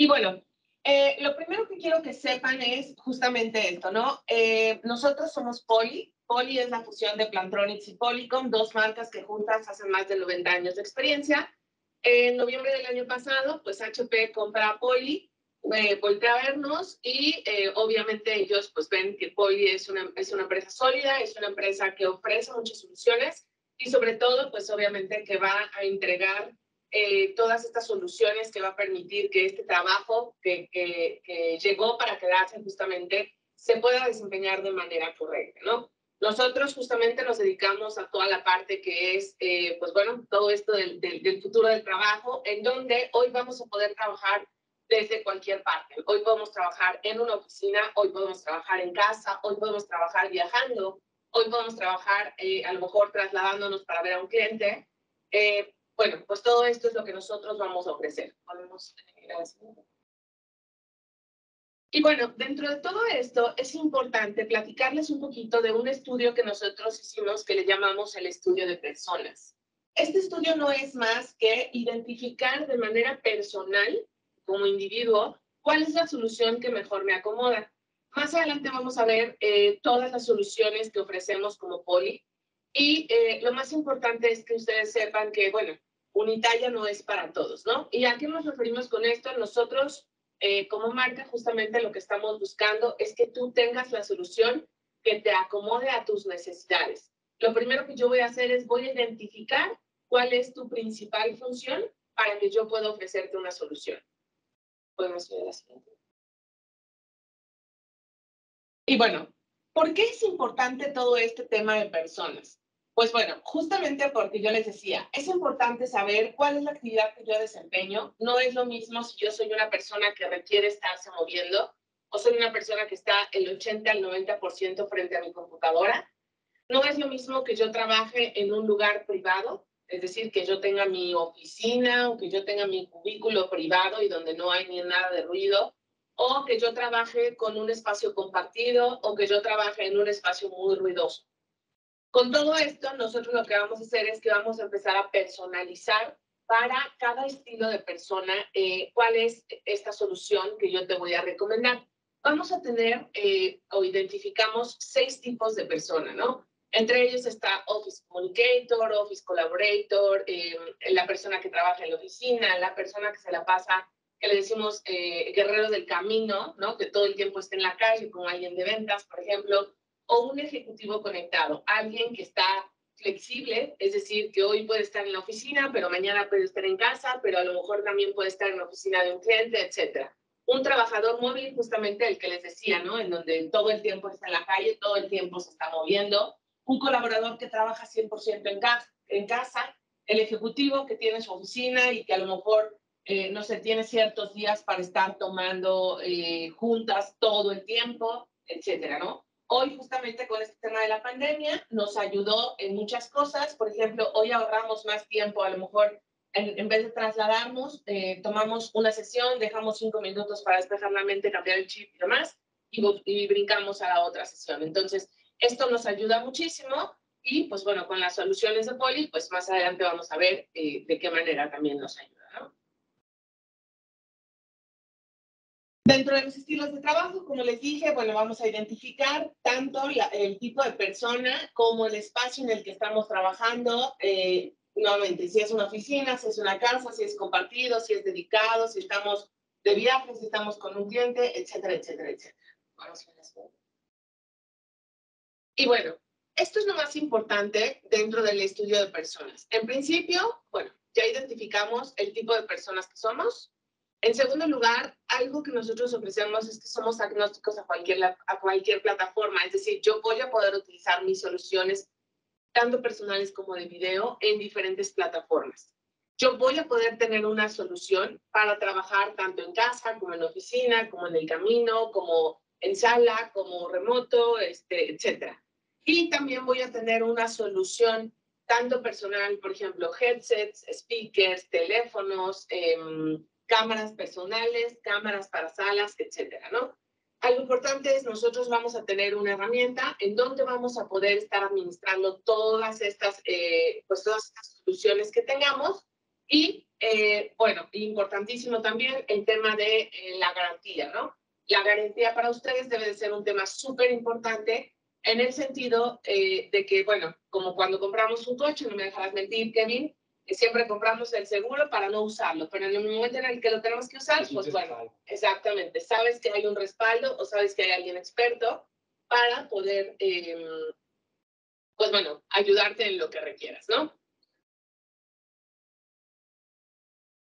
Y bueno, lo primero que quiero que sepan es justamente esto, ¿no? Nosotros somos Poly. Poly es la fusión de Plantronics y Polycom, dos marcas que juntas hacen más de 90 años de experiencia. En noviembre del año pasado, pues HP compra a Poly, voltea a vernos y obviamente ellos pues ven que Poly es una empresa sólida, es una empresa que ofrece muchas soluciones y sobre todo pues obviamente que va a entregar todas estas soluciones que va a permitir que este trabajo que llegó para quedarse justamente se pueda desempeñar de manera correcta, ¿no? Nosotros justamente nos dedicamos a toda la parte que es, pues bueno, todo esto del futuro del trabajo, en donde hoy vamos a poder trabajar desde cualquier parte. Hoy podemos trabajar en una oficina, hoy podemos trabajar en casa, hoy podemos trabajar viajando, hoy podemos trabajar a lo mejor trasladándonos para ver a un cliente. Bueno, pues todo esto es lo que nosotros vamos a ofrecer. Podemos ir a eso. Y bueno, dentro de todo esto es importante platicarles un poquito de un estudio que nosotros hicimos que le llamamos el estudio de personas. Este estudio no es más que identificar de manera personal, como individuo, cuál es la solución que mejor me acomoda. Más adelante vamos a ver todas las soluciones que ofrecemos como Poly. Y lo más importante es que ustedes sepan que, bueno, Unitalla no es para todos, ¿no? ¿Y a qué nos referimos con esto? Nosotros... como marca, justamente lo que estamos buscando es que tú tengas la solución que te acomode a tus necesidades. Lo primero que yo voy a hacer es voy a identificar cuál es tu principal función para que yo pueda ofrecerte una solución. Podemos ver la siguiente. Y bueno, ¿por qué es importante todo este tema de personas? Pues bueno, justamente porque yo les decía, es importante saber cuál es la actividad que yo desempeño. No es lo mismo si yo soy una persona que requiere estarse moviendo o soy una persona que está el 80 al 90% frente a mi computadora. No es lo mismo que yo trabaje en un lugar privado, es decir, que yo tenga mi oficina o que yo tenga mi cubículo privado y donde no hay ni nada de ruido, o que yo trabaje con un espacio compartido o que yo trabaje en un espacio muy ruidoso. Con todo esto, nosotros lo que vamos a hacer es que vamos a empezar a personalizar para cada estilo de persona cuál es esta solución que yo te voy a recomendar. Vamos a tener o identificamos 6 tipos de personas, ¿no? Entre ellos está Office Communicator, Office Collaborator, la persona que trabaja en la oficina, la persona que se la pasa, que le decimos guerreros del camino, ¿no? Que todo el tiempo esté en la calle con alguien de ventas, por ejemplo, o un ejecutivo conectado, alguien que está flexible, es decir, que hoy puede estar en la oficina, pero mañana puede estar en casa, pero a lo mejor también puede estar en la oficina de un cliente, etc. Un trabajador móvil, justamente el que les decía, ¿no? En donde todo el tiempo está en la calle, todo el tiempo se está moviendo. Un colaborador que trabaja 100% en casa. El ejecutivo que tiene su oficina y que a lo mejor, no sé, tiene ciertos días para estar tomando juntas todo el tiempo, etc., ¿no? Hoy, justamente con este tema de la pandemia, nos ayudó en muchas cosas. Por ejemplo, hoy ahorramos más tiempo. A lo mejor, en vez de trasladarnos, tomamos una sesión, dejamos 5 minutos para despejar la mente, cambiar el chip y demás, y brincamos a la otra sesión. Entonces, esto nos ayuda muchísimo. Y, pues bueno, con las soluciones de Poly, pues más adelante vamos a ver de qué manera también nos ayuda, ¿no? Dentro de los estilos de trabajo, como les dije, bueno, vamos a identificar tanto el tipo de persona como el espacio en el que estamos trabajando. Nuevamente, si es una oficina, si es una casa, si es compartido, si es dedicado, si estamos de viaje, si estamos con un cliente, etcétera, etcétera, etcétera. Vamos a ver esto. Y bueno, esto es lo más importante dentro del estudio de personas. En principio, bueno, ya identificamos el tipo de personas que somos. En segundo lugar, algo que nosotros ofrecemos es que somos agnósticos a cualquier plataforma. Es decir, yo voy a poder utilizar mis soluciones, tanto personales como de video, en diferentes plataformas. Yo voy a poder tener una solución para trabajar tanto en casa, como en oficina, como en el camino, como en sala, como remoto, etc. Y también voy a tener una solución tanto personal, por ejemplo, headsets, speakers, teléfonos, cámaras personales, cámaras para salas, etcétera, ¿no? Algo importante es nosotros vamos a tener una herramienta en donde vamos a poder estar administrando todas estas soluciones que tengamos Y, bueno, importantísimo también el tema de la garantía, ¿no? La garantía para ustedes debe de ser un tema súper importante en el sentido de que, bueno, como cuando compramos un coche, no me dejarás mentir, Kevin, que siempre compramos el seguro para no usarlo, pero en el momento en el que lo tenemos que usar, pues bueno, exactamente, sabes que hay un respaldo o sabes que hay alguien experto para poder, pues bueno, ayudarte en lo que requieras, ¿no?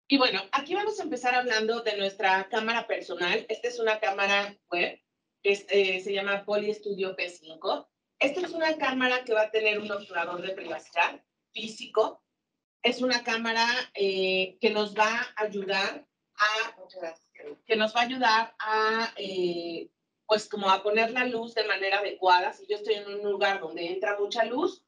Y bueno, aquí vamos a empezar hablando de nuestra cámara personal. Esta es una cámara web que se llama Poly Studio P5. Esta es una cámara que va a tener un obturador de privacidad físico. Es una cámara que nos va a ayudar a, pues como a poner la luz de manera adecuada. Si yo estoy en un lugar donde entra mucha luz,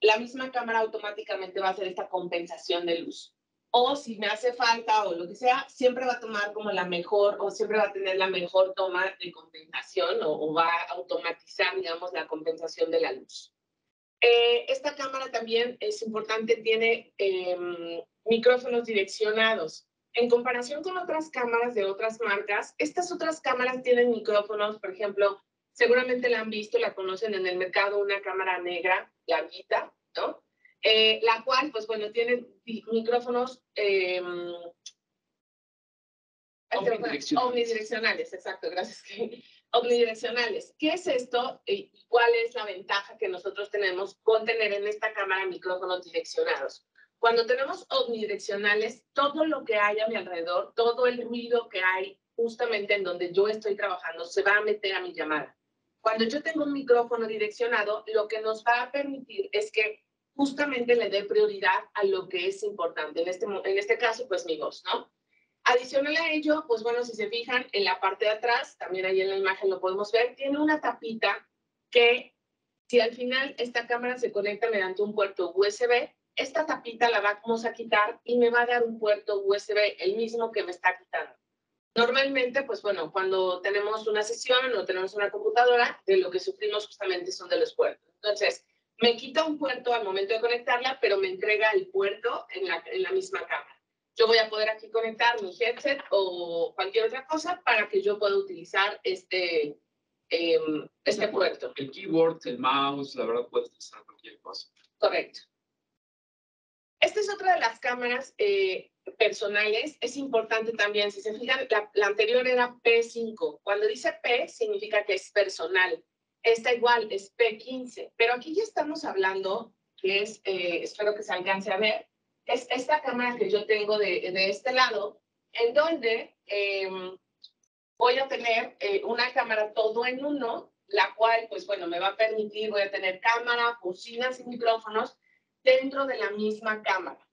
la misma cámara automáticamente va a hacer esta compensación de luz. O si me hace falta o lo que sea, siempre va a tomar como la mejor, o siempre va a tener la mejor toma de compensación, o va a automatizar, digamos, la compensación de la luz. Esta cámara también es importante, tiene micrófonos direccionados. En comparación con otras cámaras de otras marcas, estas otras cámaras tienen micrófonos, por ejemplo, seguramente la han visto, la conocen en el mercado, una cámara negra, la Vita, ¿no? La cual, pues bueno, tiene micrófonos omnidireccionales, exacto, gracias. Omnidireccionales. ¿Qué es esto y cuál es la ventaja que nosotros tenemos con tener en esta cámara micrófonos direccionados? Cuando tenemos omnidireccionales, todo lo que hay a mi alrededor, todo el ruido que hay justamente en donde yo estoy trabajando, se va a meter a mi llamada. Cuando yo tengo un micrófono direccionado, lo que nos va a permitir es que justamente le dé prioridad a lo que es importante. En este caso, pues mi voz, ¿no? Adicional a ello, pues bueno, si se fijan, en la parte de atrás, también ahí en la imagen lo podemos ver, tiene una tapita que, si al final esta cámara se conecta mediante un puerto USB, esta tapita la vamos a quitar y me va a dar un puerto USB, el mismo que me está quitando. Normalmente, pues bueno, cuando tenemos una sesión o tenemos una computadora, de lo que sufrimos justamente son de los puertos. Entonces, me quita un puerto al momento de conectarla, pero me entrega el puerto en la misma cámara. Yo voy a poder aquí conectar mi headset o cualquier otra cosa para que yo pueda utilizar este puerto. El keyboard, el mouse, la verdad, puedes utilizar cualquier cosa. Correcto. Esta es otra de las cámaras personales. Es importante también, si se fijan, la anterior era P5. Cuando dice P, significa que es personal. Esta igual es P15, pero aquí ya estamos hablando, que es, espero que se alcance a ver, es esta cámara que yo tengo de este lado, en donde voy a tener una cámara todo en uno, la cual, pues bueno, me va a permitir, voy a tener cámara, bocinas y micrófonos dentro de la misma cámara.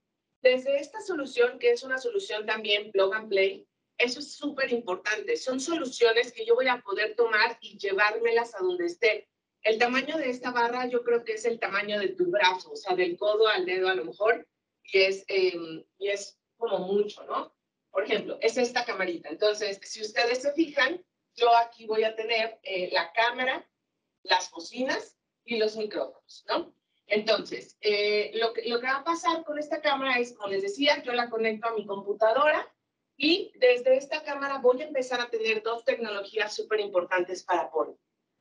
Desde esta solución, que es una solución también plug and play, eso es súper importante. Son soluciones que yo voy a poder tomar y llevármelas a donde esté. El tamaño de esta barra yo creo que es el tamaño de tu brazo, o sea, del codo al dedo a lo mejor, y es como mucho, ¿no? Por ejemplo, es esta camarita. Entonces, si ustedes se fijan, yo aquí voy a tener la cámara, las bocinas y los micrófonos, ¿no? Entonces, lo que va a pasar con esta cámara es, como les decía, yo la conecto a mi computadora. Y desde esta cámara voy a empezar a tener dos tecnologías súper importantes para Poly: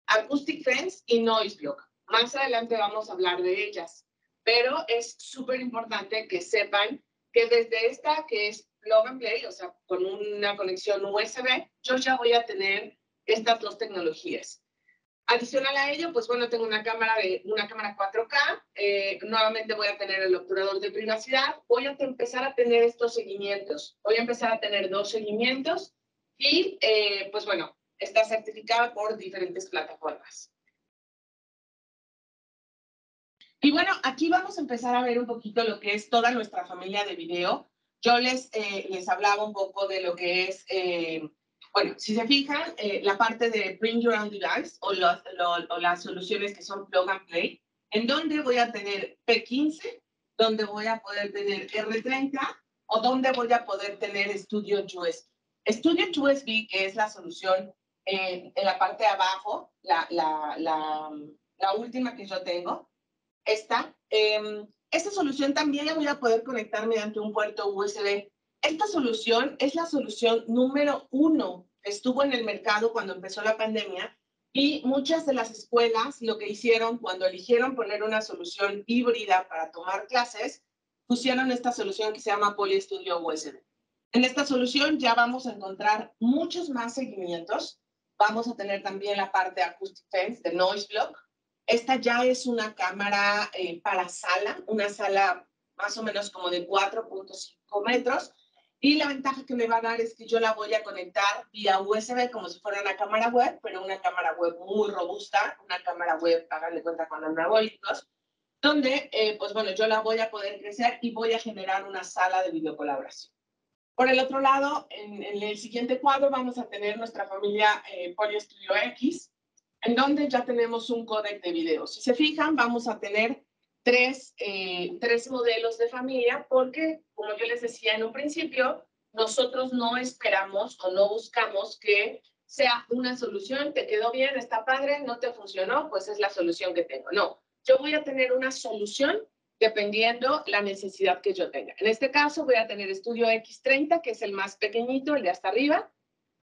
Acoustic Fence y Noise Block. Más adelante vamos a hablar de ellas, pero es súper importante que sepan que desde esta, que es Plug and Play, o sea, con una conexión USB, yo ya voy a tener estas dos tecnologías. Adicional a ello, pues bueno, tengo una cámara 4K, nuevamente voy a tener el obturador de privacidad, voy a empezar a tener estos seguimientos, voy a empezar a tener dos seguimientos y, pues bueno, está certificada por diferentes plataformas. Y bueno, aquí vamos a empezar a ver un poquito lo que es toda nuestra familia de video. Yo les hablaba un poco de lo que es... Bueno, si se fijan, la parte de Bring Your Own Device o las soluciones que son Plug and Play, en donde voy a tener P15, donde voy a poder tener R30 o donde voy a poder tener Studio USB. Studio USB, que es la solución en la parte de abajo, la última que yo tengo, esta, Esta solución también la voy a poder conectar mediante un puerto USB. Esta solución es la solución número 1. Estuvo en el mercado cuando empezó la pandemia y muchas de las escuelas lo que hicieron cuando eligieron poner una solución híbrida para tomar clases, pusieron esta solución que se llama Poly Studio USB. En esta solución ya vamos a encontrar muchos más seguimientos. Vamos a tener también la parte Acoustic Fence de Noise Block. Esta ya es una cámara para sala, una sala más o menos como de 4.5 metros. Y la ventaja que me va a dar es que yo la voy a conectar vía USB como si fuera una cámara web, pero una cámara web muy robusta, una cámara web, háganle cuenta con anabólicos, donde, pues bueno, yo la voy a poder crecer y voy a generar una sala de videocolaboración. Por el otro lado, en el siguiente cuadro vamos a tener nuestra familia Poly Studio X, en donde ya tenemos un códec de video. Si se fijan, vamos a tener tres modelos de familia porque, como yo les decía en un principio, nosotros no esperamos o no buscamos que sea una solución, te quedó bien, está padre, no te funcionó, pues es la solución que tengo. No, yo voy a tener una solución dependiendo la necesidad que yo tenga. En este caso voy a tener Studio X30, que es el más pequeñito, el de hasta arriba,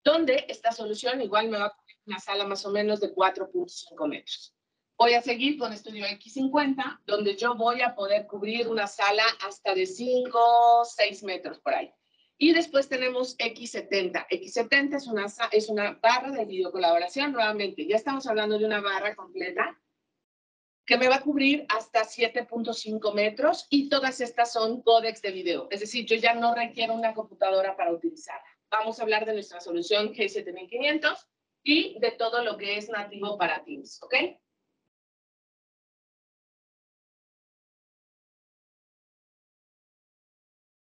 donde esta solución igual me va a poner una sala más o menos de 4.5 metros. Voy a seguir con Studio X50, donde yo voy a poder cubrir una sala hasta de 5, 6 metros por ahí. Y después tenemos X70. X70 es una barra de videocolaboración. Nuevamente, ya estamos hablando de una barra completa que me va a cubrir hasta 7.5 metros y todas estas son códecs de video. Es decir, yo ya no requiero una computadora para utilizarla. Vamos a hablar de nuestra solución G7500 y de todo lo que es nativo para Teams, ¿ok?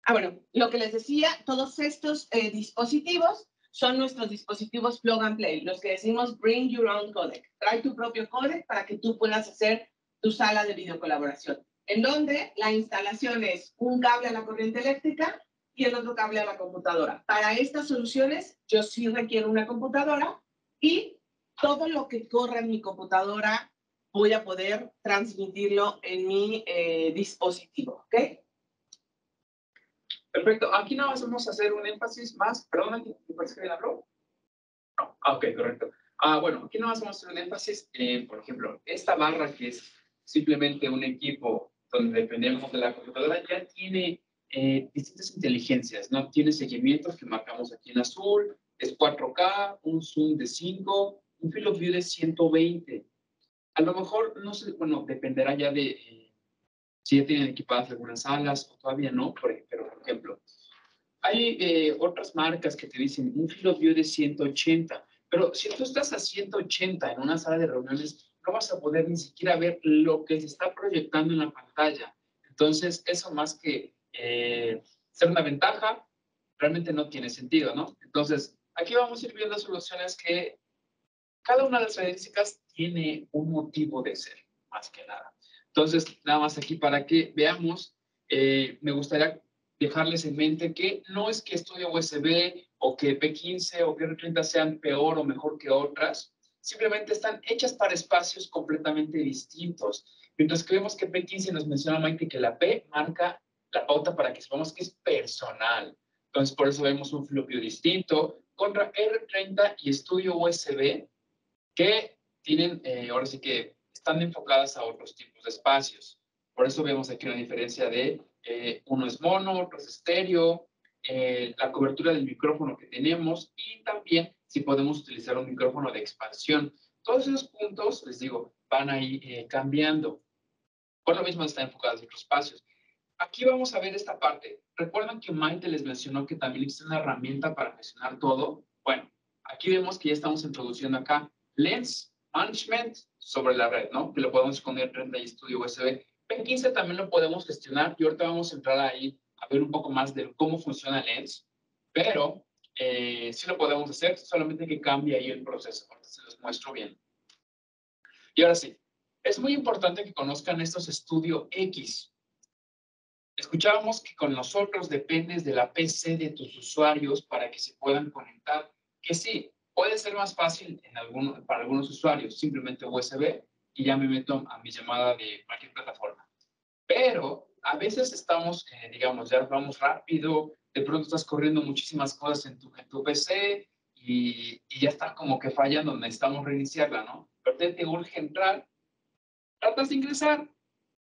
Ah, bueno, lo que les decía, todos estos dispositivos son nuestros dispositivos plug and play, los que decimos bring your own codec. Trae tu propio codec para que tú puedas hacer tu sala de videocolaboración, en donde la instalación es un cable a la corriente eléctrica y el otro cable a la computadora. Para estas soluciones, yo sí requiero una computadora y todo lo que corra en mi computadora voy a poder transmitirlo en mi dispositivo, ¿ok? Perfecto. Aquí nada más vamos a hacer un énfasis más. Perdón, ¿me parece que la probó? No. Ah, ok, correcto. Ah, bueno, aquí nada más vamos a hacer un énfasis en, por ejemplo, esta barra que es simplemente un equipo donde dependemos de la computadora, ya tiene distintas inteligencias, ¿no? Tiene seguimientos que marcamos aquí en azul, es 4K, un zoom de 5, un field of view de 120. A lo mejor, no sé, bueno, dependerá ya de... si ya tienen equipadas algunas salas o todavía no, pero por ejemplo, hay otras marcas que te dicen un field of view de 180, pero si tú estás a 180 en una sala de reuniones, no vas a poder ni siquiera ver lo que se está proyectando en la pantalla. Entonces, eso más que ser una ventaja, realmente no tiene sentido, ¿no? Entonces, aquí vamos a ir viendo soluciones que cada una de las características tiene un motivo de ser, más que nada. Entonces, nada más aquí para que veamos, me gustaría dejarles en mente que no es que Studio USB o que P15 o que R30 sean peor o mejor que otras, simplemente están hechas para espacios completamente distintos. Mientras que vemos que P15 nos menciona Maite que la P marca la pauta para que sepamos que es personal. Entonces, por eso vemos un flopio distinto contra R30 y Studio USB que tienen, ahora sí que, están enfocadas a otros tipos de espacios. Por eso vemos aquí una diferencia de uno es mono, otro es estéreo, la cobertura del micrófono que tenemos y también si podemos utilizar un micrófono de expansión. Todos esos puntos, les digo, van a ir cambiando. Por lo mismo están enfocadas a otros espacios. Aquí vamos a ver esta parte. ¿Recuerdan que Maite les mencionó que también existe una herramienta para gestionar todo? Bueno, aquí vemos que ya estamos introduciendo acá Lens Management sobre la red, ¿no? Que lo podemos poner en el Studio USB. P15 también lo podemos gestionar y ahorita vamos a entrar ahí a ver un poco más de cómo funciona Lens, pero sí lo podemos hacer, solamente que cambie ahí el proceso. Ahorita se los muestro bien. Y ahora sí, es muy importante que conozcan estos Studio X. Escuchábamos que con nosotros dependes de la PC de tus usuarios para que se puedan conectar, que sí, puede ser más fácil para algunos usuarios, simplemente USB, y ya me meto a mi llamada de cualquier plataforma. Pero pero a veces estamos, digamos, ya vamos rápido, de pronto estás corriendo muchísimas cosas en tu PC y ya están como que fallando, necesitamos reiniciarla, ¿no? Pero te urge entrar, tratas de ingresar,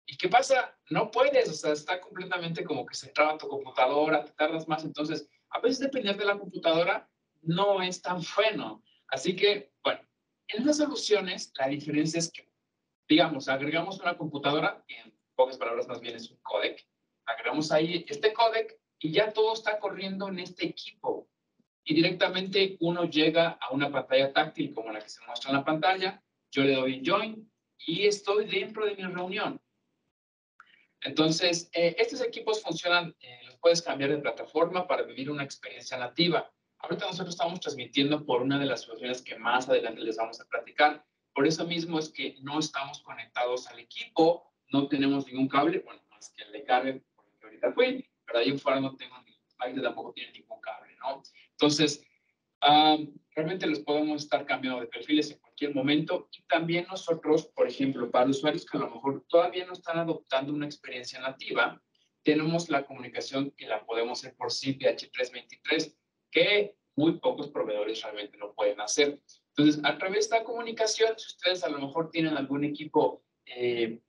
¿y qué pasa? No puedes, o sea, está completamente como que se traba tu computadora, te tardas más, entonces, a veces depender de la computadora no es tan bueno. Así que, bueno, en las soluciones, la diferencia es que, digamos, agregamos una computadora, en pocas palabras más bien es un codec, agregamos ahí este codec y ya todo está corriendo en este equipo. Y directamente uno llega a una pantalla táctil como la que se muestra en la pantalla, yo le doy join y estoy dentro de mi reunión. Entonces, estos equipos funcionan, los puedes cambiar de plataforma para vivir una experiencia nativa. Ahorita nosotros estamos transmitiendo por una de las soluciones que más adelante les vamos a platicar. Por eso mismo es que no estamos conectados al equipo, no tenemos ningún cable, bueno, más que el de cable, porque ahorita fui, pero ahí fuera no tengo ningún cable, tampoco tiene ningún cable, ¿no? Entonces, realmente los podemos estar cambiando de perfiles en cualquier momento y también nosotros, por ejemplo, para usuarios que a lo mejor todavía no están adoptando una experiencia nativa, tenemos la comunicación que la podemos hacer por SIP H323, que muy pocos proveedores realmente lo pueden hacer. Entonces, a través de esta comunicación, si ustedes a lo mejor tienen algún equipo de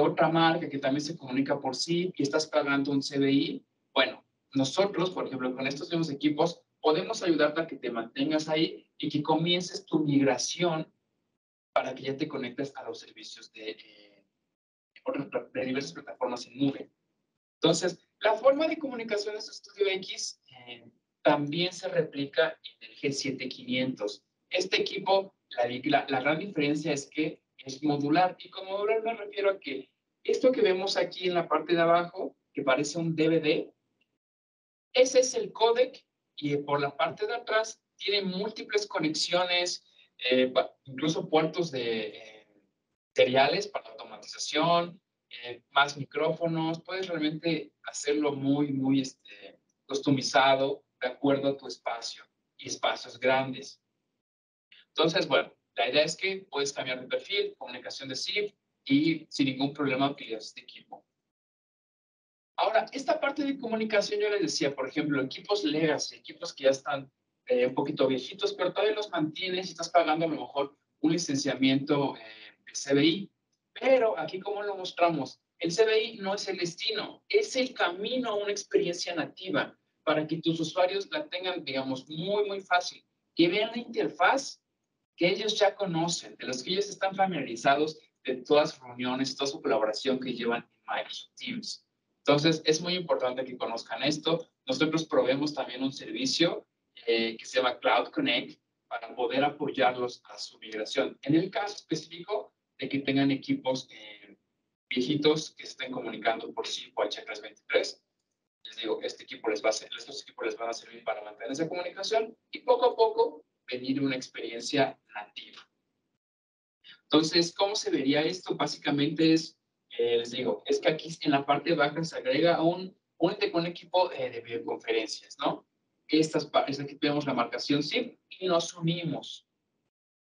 otra marca que también se comunica por SIP y estás pagando un CBI, bueno, nosotros, por ejemplo, con estos mismos equipos, podemos ayudarte a que te mantengas ahí y que comiences tu migración para que ya te conectes a los servicios de diversas plataformas en nube. Entonces, la forma de comunicación de Studio X también se replica en el G7500. Este equipo, la gran diferencia es que es modular. Y con modular me refiero a que esto que vemos aquí en la parte de abajo, que parece un DVD, ese es el codec y por la parte de atrás tiene múltiples conexiones, incluso puertos de seriales para automatización, más micrófonos. Puedes realmente hacerlo muy customizado de acuerdo a tu espacio y espacios grandes. Entonces, bueno, la idea es que puedes cambiar de perfil, comunicación de SIP y sin ningún problema utilizas este equipo. Ahora, esta parte de comunicación, yo les decía, por ejemplo, equipos legacy, equipos que ya están un poquito viejitos, pero todavía los mantienes y estás pagando a lo mejor un licenciamiento de CBI. Pero aquí, como lo mostramos, el CBI no es el destino, es el camino a una experiencia nativa para que tus usuarios la tengan, digamos, muy fácil, que vean la interfaz que ellos ya conocen, de los que ellos están familiarizados de todas sus reuniones, toda su colaboración que llevan en Microsoft Teams. Entonces, es muy importante que conozcan esto. Nosotros proveemos también un servicio que se llama Cloud Connect para poder apoyarlos a su migración. En el caso específico de que tengan equipos viejitos que estén comunicando por SIP o H323, les digo, estos equipos les van a servir para mantener esa comunicación y poco a poco venir una experiencia nativa. Entonces, ¿cómo se vería esto? Básicamente es, les digo, es que aquí en la parte baja se agrega un equipo de videoconferencias, ¿no? Aquí tenemos la marcación SIP y nos unimos.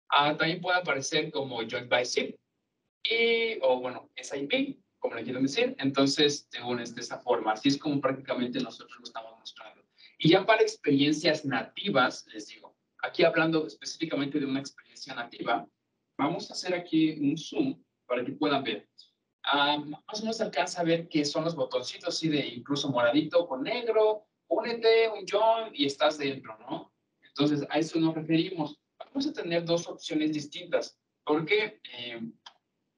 También puede aparecer como Join by SIP o SIP, como le quieren decir. Entonces, te unes de esa forma. Así es como prácticamente nosotros lo estamos mostrando. Y ya para experiencias nativas, les digo, aquí hablando específicamente de una experiencia nativa, vamos a hacer aquí un zoom para que puedan ver. Más o menos alcanza a ver que son los botoncitos, sí, de incluso moradito con negro, únete, un join y estás dentro, ¿no? Entonces, a eso nos referimos. Vamos a tener dos opciones distintas, porque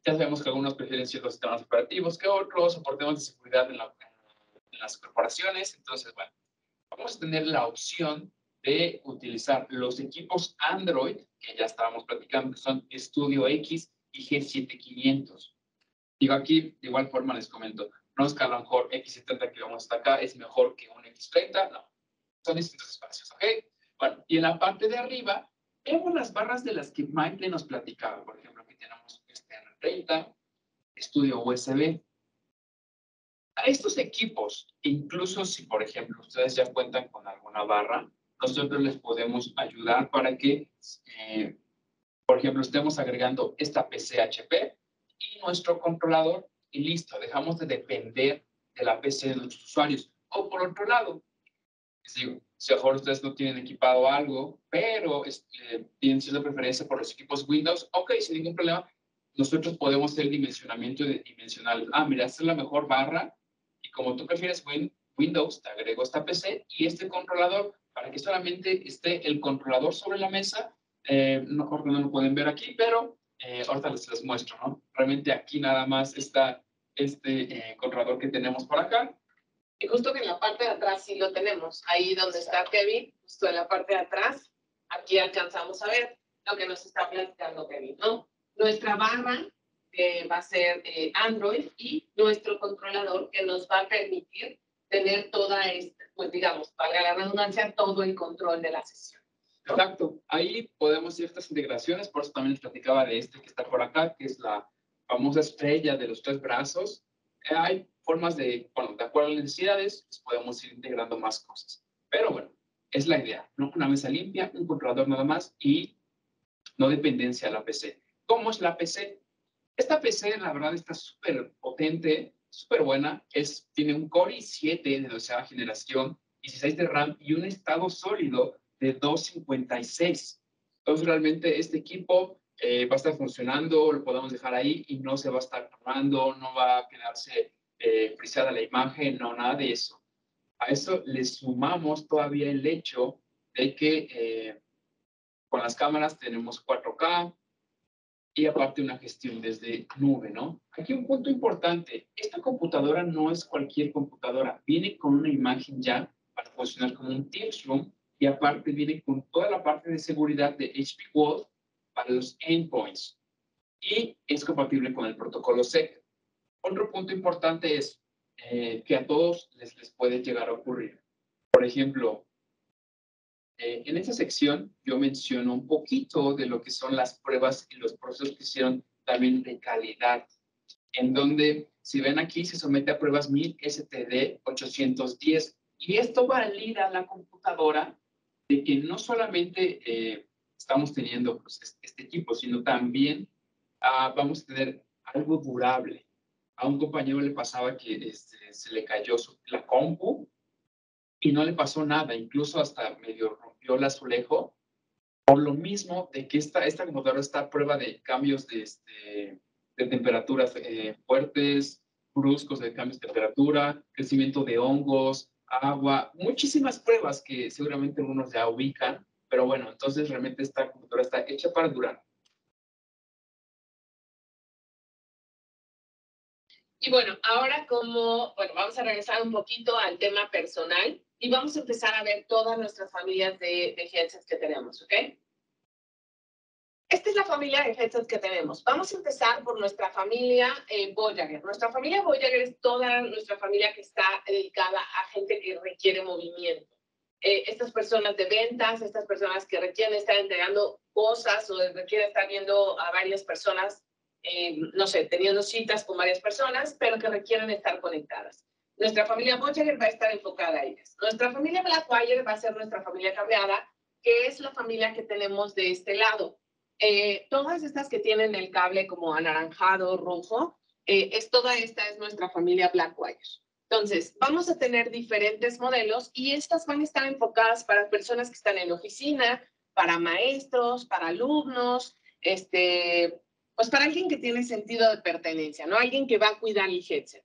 ya sabemos que algunos prefieren ciertos sistemas operativos que otros, soportemos de seguridad en las corporaciones. Entonces, bueno, vamos a tener la opción de utilizar los equipos Android, que ya estábamos platicando, que son Studio X y G7500. Digo, aquí de igual forma les comento, no es que a lo mejor X70 que vamos hasta acá es mejor que un X30, no. Son distintos espacios, ¿ok? Bueno, y en la parte de arriba vemos las barras de las que Mike nos platicaba. Por ejemplo, aquí tenemos este R30, Studio USB. A estos equipos, incluso si, por ejemplo, ustedes ya cuentan con alguna barra, nosotros les podemos ayudar para que, por ejemplo, estemos agregando esta PC HP y nuestro controlador y listo, dejamos de depender de la PC de nuestros usuarios. O por otro lado, les digo, si a lo mejor ustedes no tienen equipado algo, pero tienen cierta preferencia por los equipos Windows, ok, sin ningún problema, nosotros podemos hacer el dimensionamiento dimensional. Ah, mira, esta es la mejor barra y como tú prefieres Windows, te agrego esta PC y este controlador para que solamente esté el controlador sobre la mesa. Ahorita no lo pueden ver aquí, pero ahorita les muestro, ¿no? Realmente aquí nada más está este controlador que tenemos por acá. Y justo que en la parte de atrás sí lo tenemos. Ahí donde está Kevin, justo en la parte de atrás, aquí alcanzamos a ver lo que nos está platicando Kevin, ¿no? Nuestra barra que va a ser Android y nuestro controlador que nos va a permitir tener toda esta, pues digamos, valga la redundancia, todo el control de la sesión. Exacto. Ahí podemos hacer estas integraciones. Por eso también les platicaba de este que está por acá, que es la famosa estrella de los tres brazos. Hay formas de, bueno, de acuerdo a las necesidades, pues podemos ir integrando más cosas. Pero bueno, es la idea, ¿no? Una mesa limpia, un controlador nada más y no dependencia a la PC. ¿Cómo es la PC? Esta PC, la verdad, está súper potente, súper buena. Tiene un Core i7 de 12ª generación, 16 de RAM y un estado sólido de 256. Entonces, realmente, este equipo va a estar funcionando, lo podemos dejar ahí y no se va a estar tomando, no va a quedarse frisada la imagen, no, nada de eso. A eso le sumamos todavía el hecho de que con las cámaras tenemos 4K, y aparte una gestión desde nube, ¿no? Aquí un punto importante. Esta computadora no es cualquier computadora. Viene con una imagen ya para funcionar como un Teams Room y aparte viene con toda la parte de seguridad de HP Wolf para los endpoints. Y es compatible con el protocolo SEC. Otro punto importante es que a todos les puede llegar a ocurrir. Por ejemplo, en esta sección yo menciono un poquito de lo que son las pruebas y los procesos que hicieron también de calidad, en donde, si ven aquí, se somete a pruebas 1000 STD 810. Y esto valida a la computadora de que no solamente estamos teniendo pues, este equipo, sino también vamos a tener algo durable. A un compañero le pasaba que se le cayó la compu y no le pasó nada, incluso hasta medio rompió el azulejo, por lo mismo de que esta computadora está a prueba de cambios de temperaturas fuertes, bruscos de cambios de temperatura, crecimiento de hongos, agua, muchísimas pruebas que seguramente algunos ya ubican, pero bueno, entonces realmente esta computadora está hecha para durar. Y bueno, ahora vamos a regresar un poquito al tema personal. Y vamos a empezar a ver todas nuestras familias de headsets que tenemos, ¿ok? Esta es la familia de headsets que tenemos. Vamos a empezar por nuestra familia Voyager. Nuestra familia Voyager es toda nuestra familia que está dedicada a gente que requiere movimiento. Estas personas de ventas, estas personas que requieren estar entregando cosas o requieren estar viendo a varias personas, no sé, teniendo citas con varias personas, pero que requieren estar conectadas. Nuestra familia Voyager va a estar enfocada a ellas. Nuestra familia Blackwire va a ser nuestra familia cableada, que es la familia que tenemos de este lado. Todas estas que tienen el cable como anaranjado, rojo, toda esta es nuestra familia Blackwire. Entonces, vamos a tener diferentes modelos y estas van a estar enfocadas para personas que están en la oficina, para maestros, para alumnos, pues para alguien que tiene sentido de pertenencia, ¿no? Alguien que va a cuidar el headset.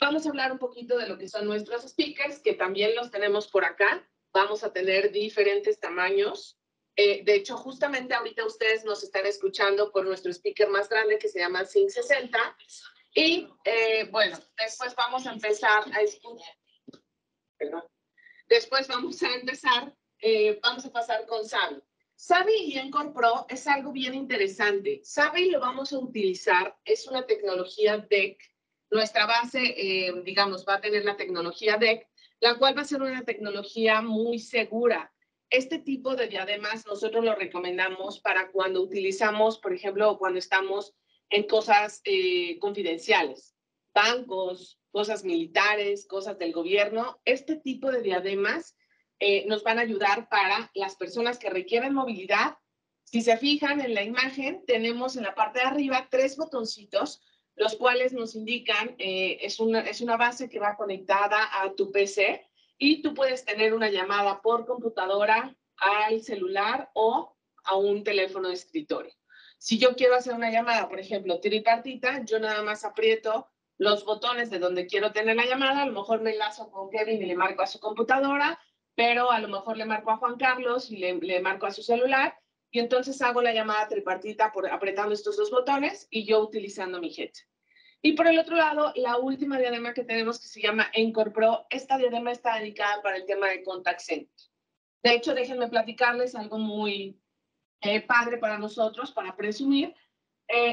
Vamos a hablar un poquito de lo que son nuestros speakers, que también los tenemos por acá. Vamos a tener diferentes tamaños. De hecho, justamente ahorita ustedes nos están escuchando por nuestro speaker más grande, que se llama Sync 60. Y, bueno, después vamos a empezar a escuchar. Perdón. Después vamos a empezar, vamos a pasar con Savi. Savi y EncorePro es algo bien interesante. Savi lo vamos a utilizar, es una tecnología DECT. Nuestra base, digamos, va a tener la tecnología DECT, la cual va a ser una tecnología muy segura. Este tipo de diademas nosotros lo recomendamos para cuando utilizamos, por ejemplo, cuando estamos en cosas confidenciales, bancos, cosas militares, cosas del gobierno. Este tipo de diademas nos van a ayudar para las personas que requieren movilidad. Si se fijan en la imagen, tenemos en la parte de arriba tres botoncitos los cuales nos indican, es una base que va conectada a tu PC y tú puedes tener una llamada por computadora al celular o a un teléfono de escritorio. Si yo quiero hacer una llamada, por ejemplo, tripartita, yo nada más aprieto los botones de donde quiero tener la llamada, a lo mejor me enlazo con Kevin y le marco a su computadora, pero a lo mejor le marco a Juan Carlos y le marco a su celular, y entonces hago la llamada tripartita por apretando estos dos botones y yo utilizando mi headset. Y por el otro lado, la última diadema que tenemos, que se llama EncorePro, esta diadema está dedicada para el tema de contact center. De hecho, déjenme platicarles algo muy padre para nosotros, para presumir.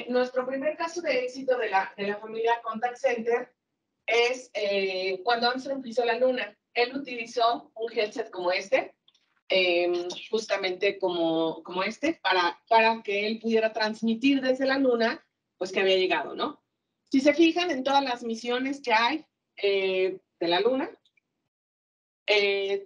Nuestro primer caso de éxito de la familia Contact Center es cuando Armstrong pisó la luna. Él utilizó un headset como este, justamente como este, para que él pudiera transmitir desde la luna, pues que había llegado, ¿no? Si se fijan en todas las misiones que hay de la luna,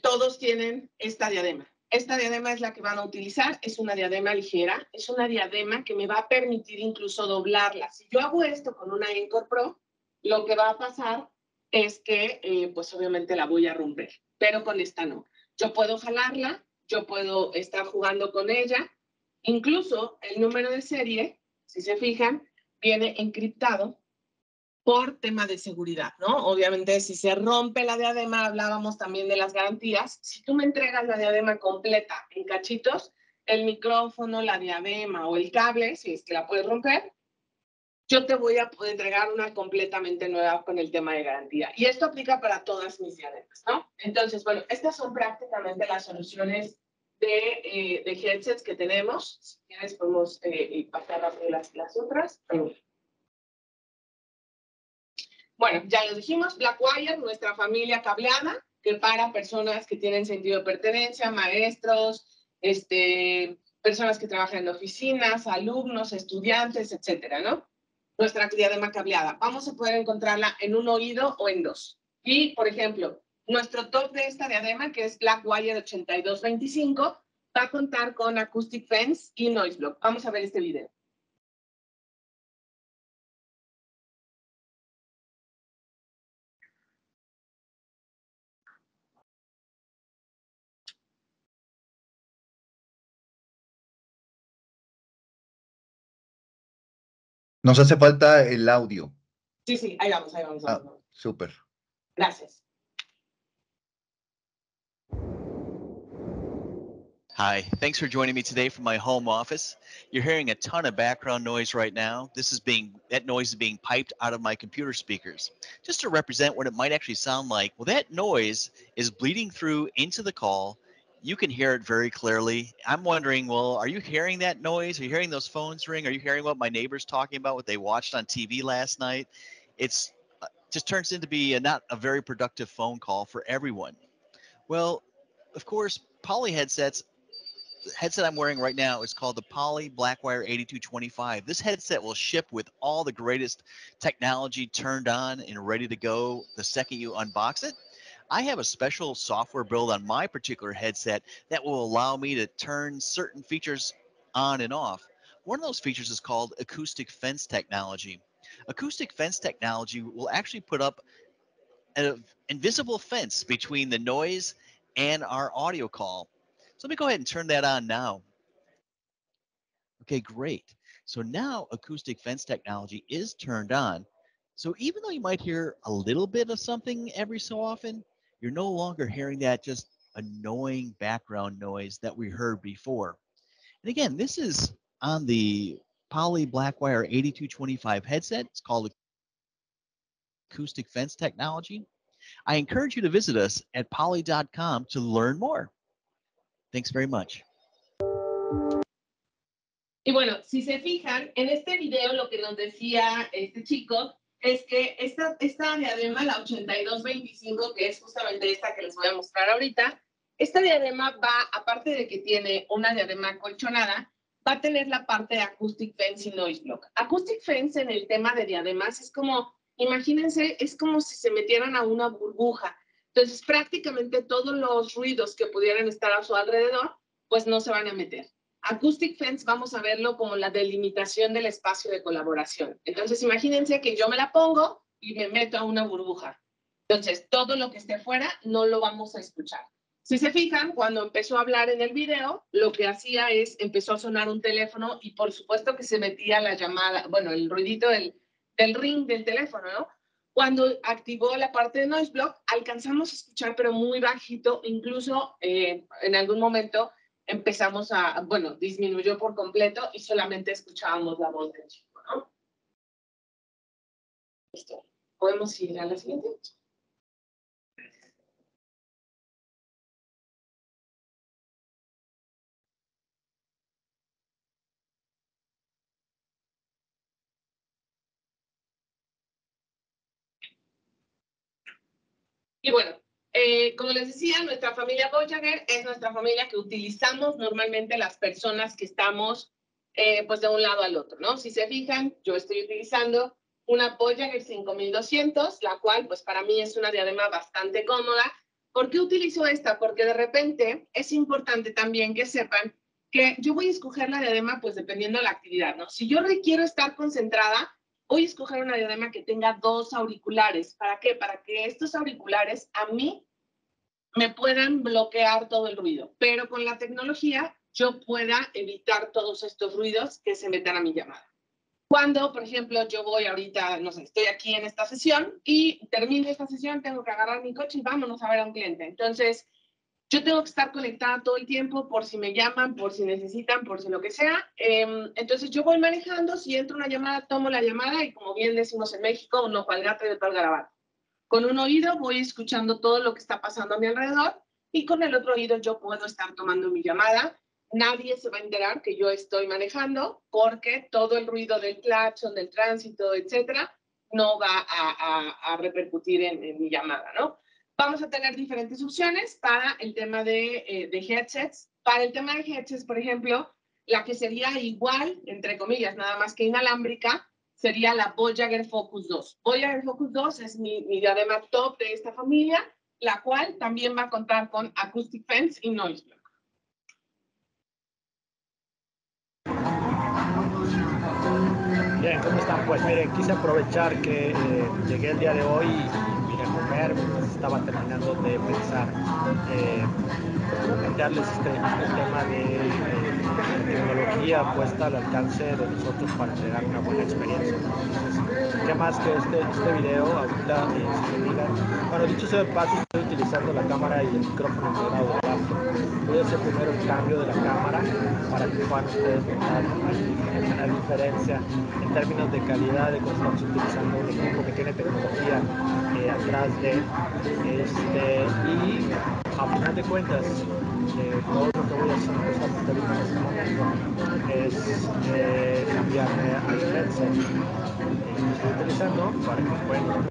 todos tienen esta diadema. Esta diadema es la que van a utilizar, es una diadema ligera, es una diadema que me va a permitir incluso doblarla. Si yo hago esto con una EncorePro, lo que va a pasar es que, pues obviamente la voy a romper, pero con esta no. Yo puedo jalarla, yo puedo estar jugando con ella, incluso el número de serie, si se fijan, viene encriptado por tema de seguridad, ¿no? Obviamente, si se rompe la diadema, hablábamos también de las garantías. Si tú me entregas la diadema completa en cachitos, el micrófono, la diadema o el cable, si es que la puedes romper, yo te voy a poder entregar una completamente nueva con el tema de garantía. Y esto aplica para todas mis diademas, ¿no? Entonces, bueno, estas son prácticamente las soluciones de headsets que tenemos. Si quieres, podemos pasar rápido las otras. Bueno, ya les dijimos, Blackwire, nuestra familia cableada, que para personas que tienen sentido de pertenencia, maestros, personas que trabajan en oficinas, alumnos, estudiantes, etcétera, ¿no? Nuestra diadema cableada. Vamos a poder encontrarla en un oído o en dos. Y, por ejemplo, nuestro top de esta diadema, que es Blackwire 8225, va a contar con Acoustic Fence y Noise Block. Vamos a ver este video. Nos hace falta el audio. Sí, sí, ahí vamos, ahí vamos. Súper. Gracias. Hi, thanks for joining me today from my home office. You're hearing a ton of background noise right now. That noise is being piped out of my computer speakers. Just to represent what it might actually sound like, well, that noise is bleeding through into the call. You can hear it very clearly. I'm wondering, well, are you hearing that noise? Are you hearing those phones ring? Are you hearing what my neighbor's talking about, what they watched on TV last night? It's just turns into be not a very productive phone call for everyone. Well, of course, Poly headsets, the headset I'm wearing right now is called the Poly Blackwire 8225. This headset will ship with all the greatest technology turned on and ready to go the second you unbox it. I have a special software build on my particular headset that will allow me to turn certain features on and off. One of those features is called Acoustic Fence technology. Acoustic Fence technology will actually put up an invisible fence between the noise and our audio call. So let me go ahead and turn that on now. Okay, great. So now Acoustic Fence technology is turned on. So even though you might hear a little bit of something every so often, you're no longer hearing that just annoying background noise that we heard before. And again, this is on the Poly Blackwire 8225 headset. It's called Acoustic Fence technology. I encourage you to visit us at poly.com to learn more. Thanks very much. Y bueno, si se fijan, en este video lo que nos decía este chico es que esta diadema, la 8225, que es justamente esta que les voy a mostrar ahorita, esta diadema va, aparte de que tiene una diadema colchonada, va a tener la parte de Acoustic Fence y Noise Block. Acoustic Fence en el tema de diademas es como, imagínense, es como si se metieran a una burbuja. Entonces, prácticamente todos los ruidos que pudieran estar a su alrededor, pues no se van a meter. Acoustic Fence vamos a verlo como la delimitación del espacio de colaboración. Entonces, imagínense que yo me la pongo y me meto a una burbuja. Entonces, todo lo que esté fuera no lo vamos a escuchar. Si se fijan, cuando empezó a hablar en el video, lo que hacía es, empezó a sonar un teléfono y por supuesto que se metía la llamada, bueno, el ruidito del ring del teléfono, ¿no? Cuando activó la parte de Noise Block, alcanzamos a escuchar, pero muy bajito, incluso en algún momento empezamos a, bueno, disminuyó por completo y solamente escuchábamos la voz del chico, ¿no? Listo. ¿Podemos ir a la siguiente? Y bueno, como les decía, nuestra familia Voyager es nuestra familia que utilizamos normalmente las personas que estamos pues de un lado al otro, ¿no? Si se fijan, yo estoy utilizando una Voyager 5200, la cual pues para mí es una diadema bastante cómoda. ¿Por qué utilizo esta? Porque de repente es importante también que sepan que yo voy a escoger la diadema pues dependiendo de la actividad, ¿no? Si yo requiero estar concentrada, voy a escoger una diadema que tenga dos auriculares. ¿Para qué? Para que estos auriculares a mí me puedan bloquear todo el ruido. Pero con la tecnología yo pueda evitar todos estos ruidos que se metan a mi llamada. Cuando, por ejemplo, yo voy ahorita, no sé, estoy aquí en esta sesión y termino esta sesión, tengo que agarrar mi coche y vámonos a ver a un cliente. Entonces, yo tengo que estar conectada todo el tiempo por si me llaman, por si necesitan, por si lo que sea. Entonces, yo voy manejando, si entra una llamada, tomo la llamada y como bien decimos en México, uno pa'l gato y otro pa'l garabato. Con un oído voy escuchando todo lo que está pasando a mi alrededor y con el otro oído yo puedo estar tomando mi llamada. Nadie se va a enterar que yo estoy manejando porque todo el ruido del claxon, del tránsito, etcétera, no va a repercutir en mi llamada, ¿no? Vamos a tener diferentes opciones para el tema de headsets. Para el tema de headsets, por ejemplo, la que sería igual, entre comillas, nada más que inalámbrica, sería la Voyager Focus 2. Voyager Focus 2 es mi diadema top de esta familia, la cual también va a contar con Acoustic Fence y Noise Block. Bien, ¿cómo están? Pues miren, quise aprovechar que llegué el día de hoy y vine a comer, pues estaba terminando de pensar, plantearles este tema de tecnología puesta al alcance de nosotros para entregar una buena experiencia. Entonces, ¿qué más que este video? Ahorita, si me digan, bueno, dicho sea de paso, estoy utilizando la cámara y el micrófono integrado de laptop. Voy a hacer primero el cambio de la cámara para que puedan ustedes notar la diferencia en términos de calidad de cuando estamos utilizando un equipo que tiene tecnología atrás de y a final de cuentas todo lo que voy a hacer es cambiarme al lense que estoy utilizando para que puedan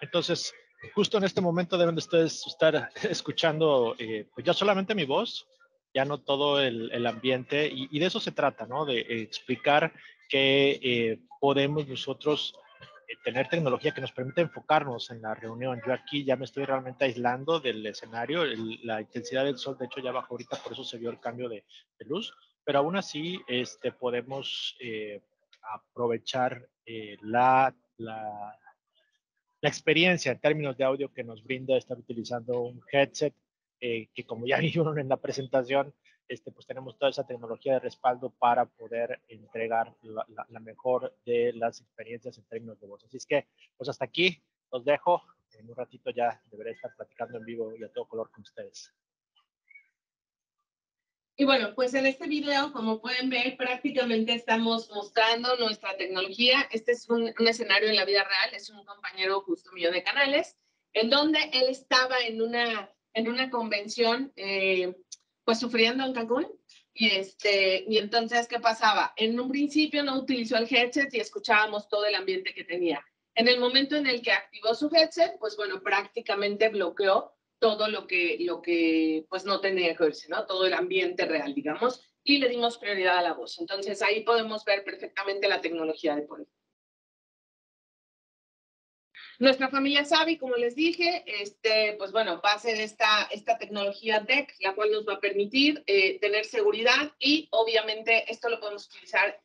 entonces justo en este momento deben de ustedes estar escuchando pues ya solamente mi voz, ya no todo el ambiente, y de eso se trata, ¿no? De explicar que podemos nosotros tener tecnología que nos permite enfocarnos en la reunión. Yo aquí ya me estoy realmente aislando del escenario, la intensidad del sol, de hecho, ya bajó ahorita, por eso se vio el cambio de luz, pero aún así podemos aprovechar la experiencia en términos de audio que nos brinda estar utilizando un headset, que como ya vieron en la presentación, pues tenemos toda esa tecnología de respaldo para poder entregar la mejor de las experiencias en términos de voz. Así es que, pues hasta aquí los dejo. En un ratito ya deberé estar platicando en vivo y a todo color con ustedes. Y bueno, pues en este video, como pueden ver, prácticamente estamos mostrando nuestra tecnología. Este es un escenario en la vida real. Es un compañero justo mío de Canales, en donde él estaba en una convención, pues sufriendo en Cancún, y entonces, ¿qué pasaba? En un principio no utilizó el headset y escuchábamos todo el ambiente que tenía. En el momento en el que activó su headset, pues bueno, prácticamente bloqueó todo lo que pues no tenía que oírse, ¿no? Todo el ambiente real, digamos, y le dimos prioridad a la voz. Entonces, ahí podemos ver perfectamente la tecnología de Poly. Nuestra familia Savi, como les dije, pues bueno, va a ser esta tecnología DECT, la cual nos va a permitir tener seguridad y obviamente esto lo podemos utilizar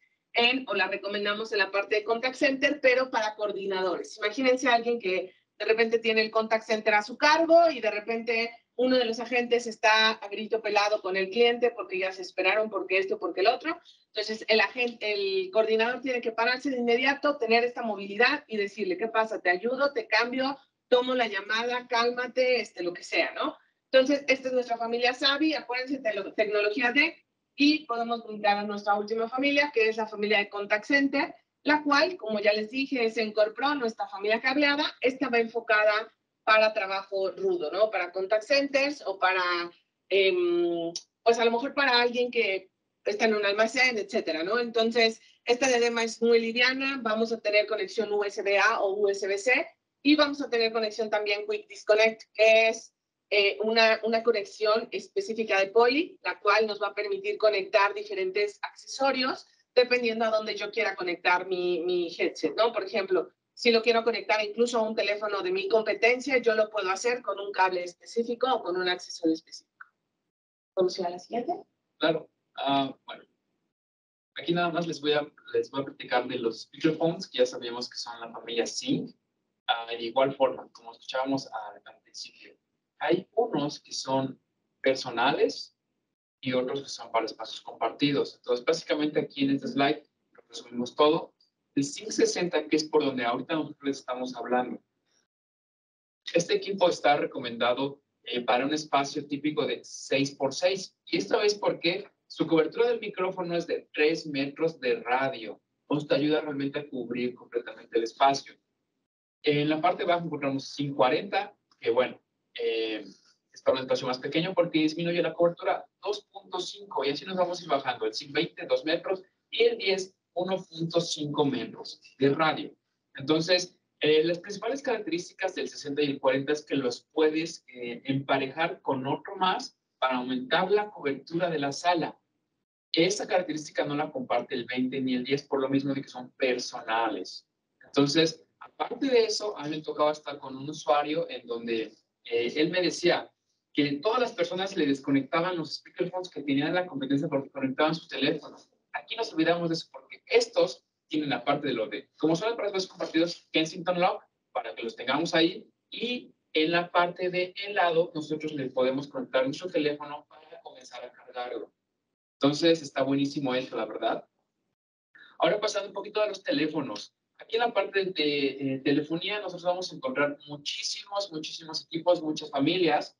o la recomendamos en la parte de contact center, pero para coordinadores. Imagínense a alguien que de repente tiene el contact center a su cargo y de repente uno de los agentes está a grito pelado con el cliente porque ya se esperaron, porque esto, porque el otro. Entonces, el coordinador tiene que pararse de inmediato, tener esta movilidad y decirle, ¿qué pasa? Te ayudo, te cambio, tomo la llamada, cálmate, lo que sea, ¿no? Entonces, esta es nuestra familia Savi, acuérdense de la tecnología DECT. Y podemos brindar a nuestra última familia, que es la familia de Contact Center, la cual, como ya les dije, es EncorePro, nuestra familia cableada. Esta va enfocada para trabajo rudo, ¿no? Para Contact Centers o para, pues a lo mejor para alguien que está en un almacén, etcétera, ¿no? Entonces, esta de DEMA es muy liviana. Vamos a tener conexión USB-A o USB-C y vamos a tener conexión también Quick Disconnect, que es una conexión específica de Poly, la cual nos va a permitir conectar diferentes accesorios dependiendo a dónde yo quiera conectar mi headset, ¿no? Por ejemplo, si lo quiero conectar incluso a un teléfono de mi competencia, yo lo puedo hacer con un cable específico o con un accesorio específico. ¿Vamos a la siguiente? Claro. Bueno, aquí nada más les voy a platicar de los microphones, que ya sabíamos que son la familia Sync, de igual forma, como escuchábamos al principio. Hay unos que son personales y otros que son para espacios compartidos. Entonces, básicamente aquí en este slide lo resumimos todo. El Sync 60, que es por donde ahorita nosotros les estamos hablando. Este equipo está recomendado para un espacio típico de 6x6. Y esta vez porque su cobertura del micrófono es de 3 metros de radio. Entonces, te ayuda realmente a cubrir completamente el espacio. En la parte de abajo encontramos 540, que bueno, está en un espacio más pequeño porque disminuye la cobertura 2.5 y así nos vamos a ir bajando. El SIP 20, 2 metros y el 10, 1.5 metros de radio. Entonces, las principales características del 60 y el 40 es que los puedes emparejar con otro más para aumentar la cobertura de la sala. Esa característica no la comparte el 20 ni el 10 por lo mismo de que son personales. Entonces, aparte de eso, a mí me tocaba estar con un usuario en donde él me decía que todas las personas le desconectaban los speakerphones que tenían la competencia porque conectaban sus teléfonos. Aquí nos olvidamos de eso porque estos tienen la parte de lo de, como son para los compartidos, Kensington Lock, para que los tengamos ahí. Y en la parte de el lado, nosotros le podemos conectar nuestro teléfono para comenzar a cargarlo. Entonces, está buenísimo esto, la verdad. Ahora pasando un poquito a los teléfonos. Aquí en la parte de telefonía nosotros vamos a encontrar muchísimos equipos, muchas familias.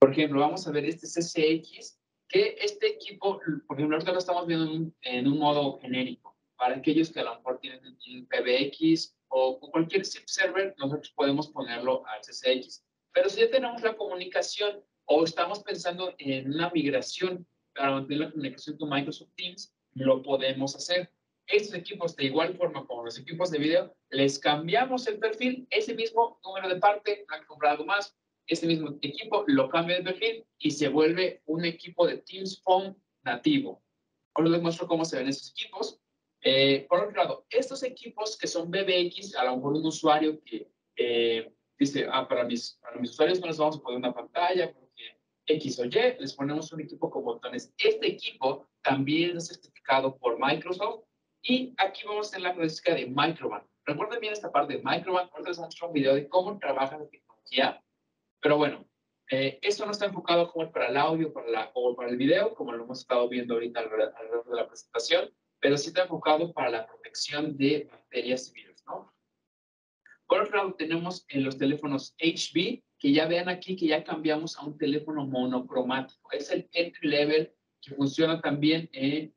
Por ejemplo, vamos a ver este CCX, que este equipo, por ejemplo, ahorita lo estamos viendo en un modo genérico. Para aquellos que a lo mejor tienen PBX o cualquier SIP server, nosotros podemos ponerlo al CCX. Pero si ya tenemos la comunicación o estamos pensando en una migración para mantener la comunicación con Microsoft Teams, lo podemos hacer. Estos equipos, de igual forma como los equipos de video, les cambiamos el perfil, ese mismo número de parte, han comprado algo más, ese mismo equipo lo cambia de perfil y se vuelve un equipo de Teams Phone nativo. Ahora les muestro cómo se ven estos equipos. Por otro lado, estos equipos que son BBX, a lo mejor un usuario que dice, para mis usuarios no les vamos a poner una pantalla, porque X o Y, les ponemos un equipo con botones. Este equipo también es certificado por Microsoft. Y aquí vamos a tener la característica de Microban. Recuerden bien esta parte de Microban. Ahora les muestro un video de cómo trabaja la tecnología. Pero bueno, esto no está enfocado como para el audio o para el video, como lo hemos estado viendo ahorita alrededor de la presentación, pero sí está enfocado para la protección de bacterias y virus, ¿no? Por otro lado, tenemos los teléfonos HP, que ya vean aquí que ya cambiamos a un teléfono monocromático. Es el entry level que funciona también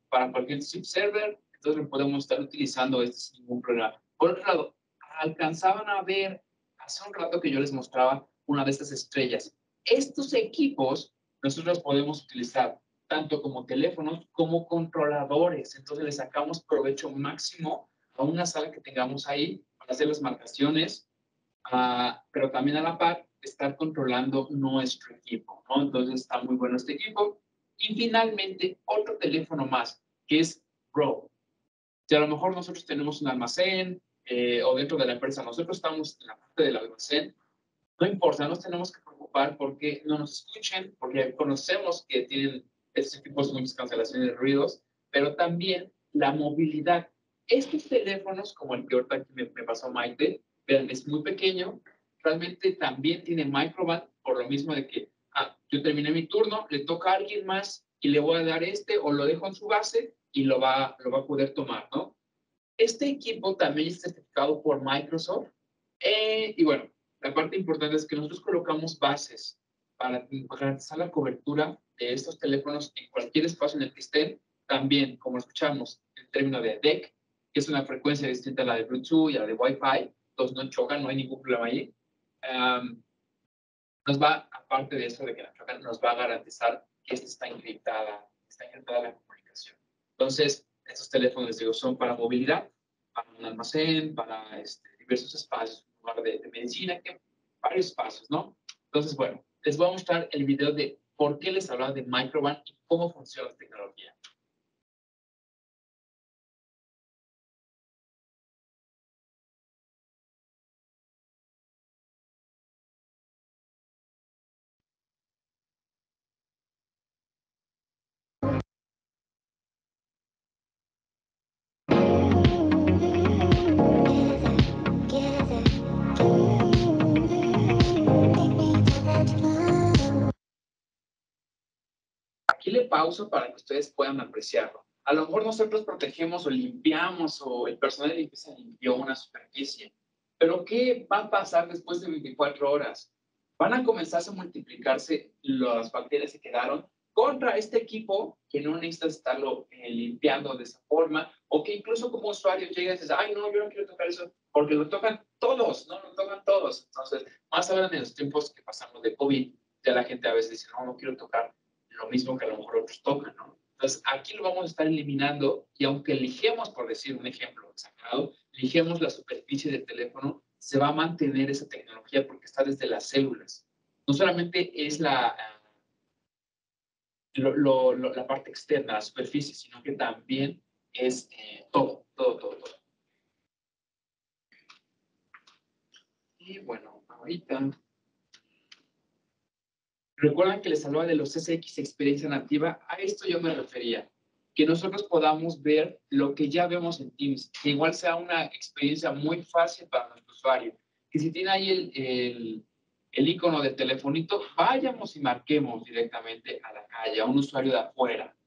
para cualquier SIP server. Entonces, podemos estar utilizando este sin ningún problema. Por otro lado, alcanzaban a ver hace un rato que yo les mostraba una de estas estrellas. Estos equipos nosotros los podemos utilizar tanto como teléfonos como controladores. Entonces, le sacamos provecho máximo a una sala que tengamos ahí para hacer las marcaciones, pero también a la par estar controlando nuestro equipo, ¿no? Entonces, está muy bueno este equipo. Y finalmente, otro teléfono más, que es Pro. Si a lo mejor nosotros tenemos un almacén o dentro de la empresa, nosotros estamos en la parte del almacén, no importa, nos tenemos que preocupar porque no nos escuchen, porque conocemos que tienen este tipo de cancelaciones de ruidos, pero también la movilidad. Estos teléfonos, como el que ahorita aquí me pasó Maite, vean, es muy pequeño, realmente también tiene Microban, por lo mismo de que yo terminé mi turno, le toca a alguien más y le voy a dar este, o lo dejo en su base y lo va a poder tomar, ¿no? Este equipo también es certificado por Microsoft. Y bueno, la parte importante es que nosotros colocamos bases para garantizar la cobertura de estos teléfonos en cualquier espacio en el que estén. También, como escuchamos, el término de DECT, que es una frecuencia distinta a la de Bluetooth y a la de Wi-Fi, entonces no chocan, no hay ningún problema ahí. Nos va, aparte de eso de que no chocan, nos va a garantizar que esta está encriptada la comunicación. Entonces, estos teléfonos, les digo, son para movilidad, para un almacén, para diversos espacios, un lugar de medicina, varios espacios, ¿no? Entonces, bueno, les voy a mostrar el video de por qué les hablaba de Microban y cómo funciona la tecnología. Pauso para que ustedes puedan apreciarlo. A lo mejor nosotros protegemos o limpiamos o el personal de limpieza limpió una superficie. Pero ¿qué va a pasar después de 24 horas? Van a comenzar a multiplicarse las bacterias que quedaron contra este equipo que no necesitas estarlo limpiando de esa forma, o que incluso como usuario llegas y dices, ay no, yo no quiero tocar eso, porque lo tocan todos, ¿no? Lo tocan todos. Entonces, más ahora en los tiempos que pasamos de COVID, ya la gente a veces dice, no, no quiero tocar lo mismo que a lo mejor otros tocan, ¿no? Entonces, aquí lo vamos a estar eliminando y aunque lijemos, por decir un ejemplo exagerado, lijemos la superficie del teléfono, se va a mantener esa tecnología porque está desde las células. No solamente es la parte externa, la superficie, sino que también es todo. Y bueno, ahorita... Recuerdan que les hablaba de los CCX experiencia nativa. A esto yo me refería. Que nosotros podamos ver lo que ya vemos en Teams. Que igual sea una experiencia muy fácil para nuestro usuario. Que si tiene ahí el icono del telefonito, vayamos y marquemos directamente a la calle, a un usuario de afuera.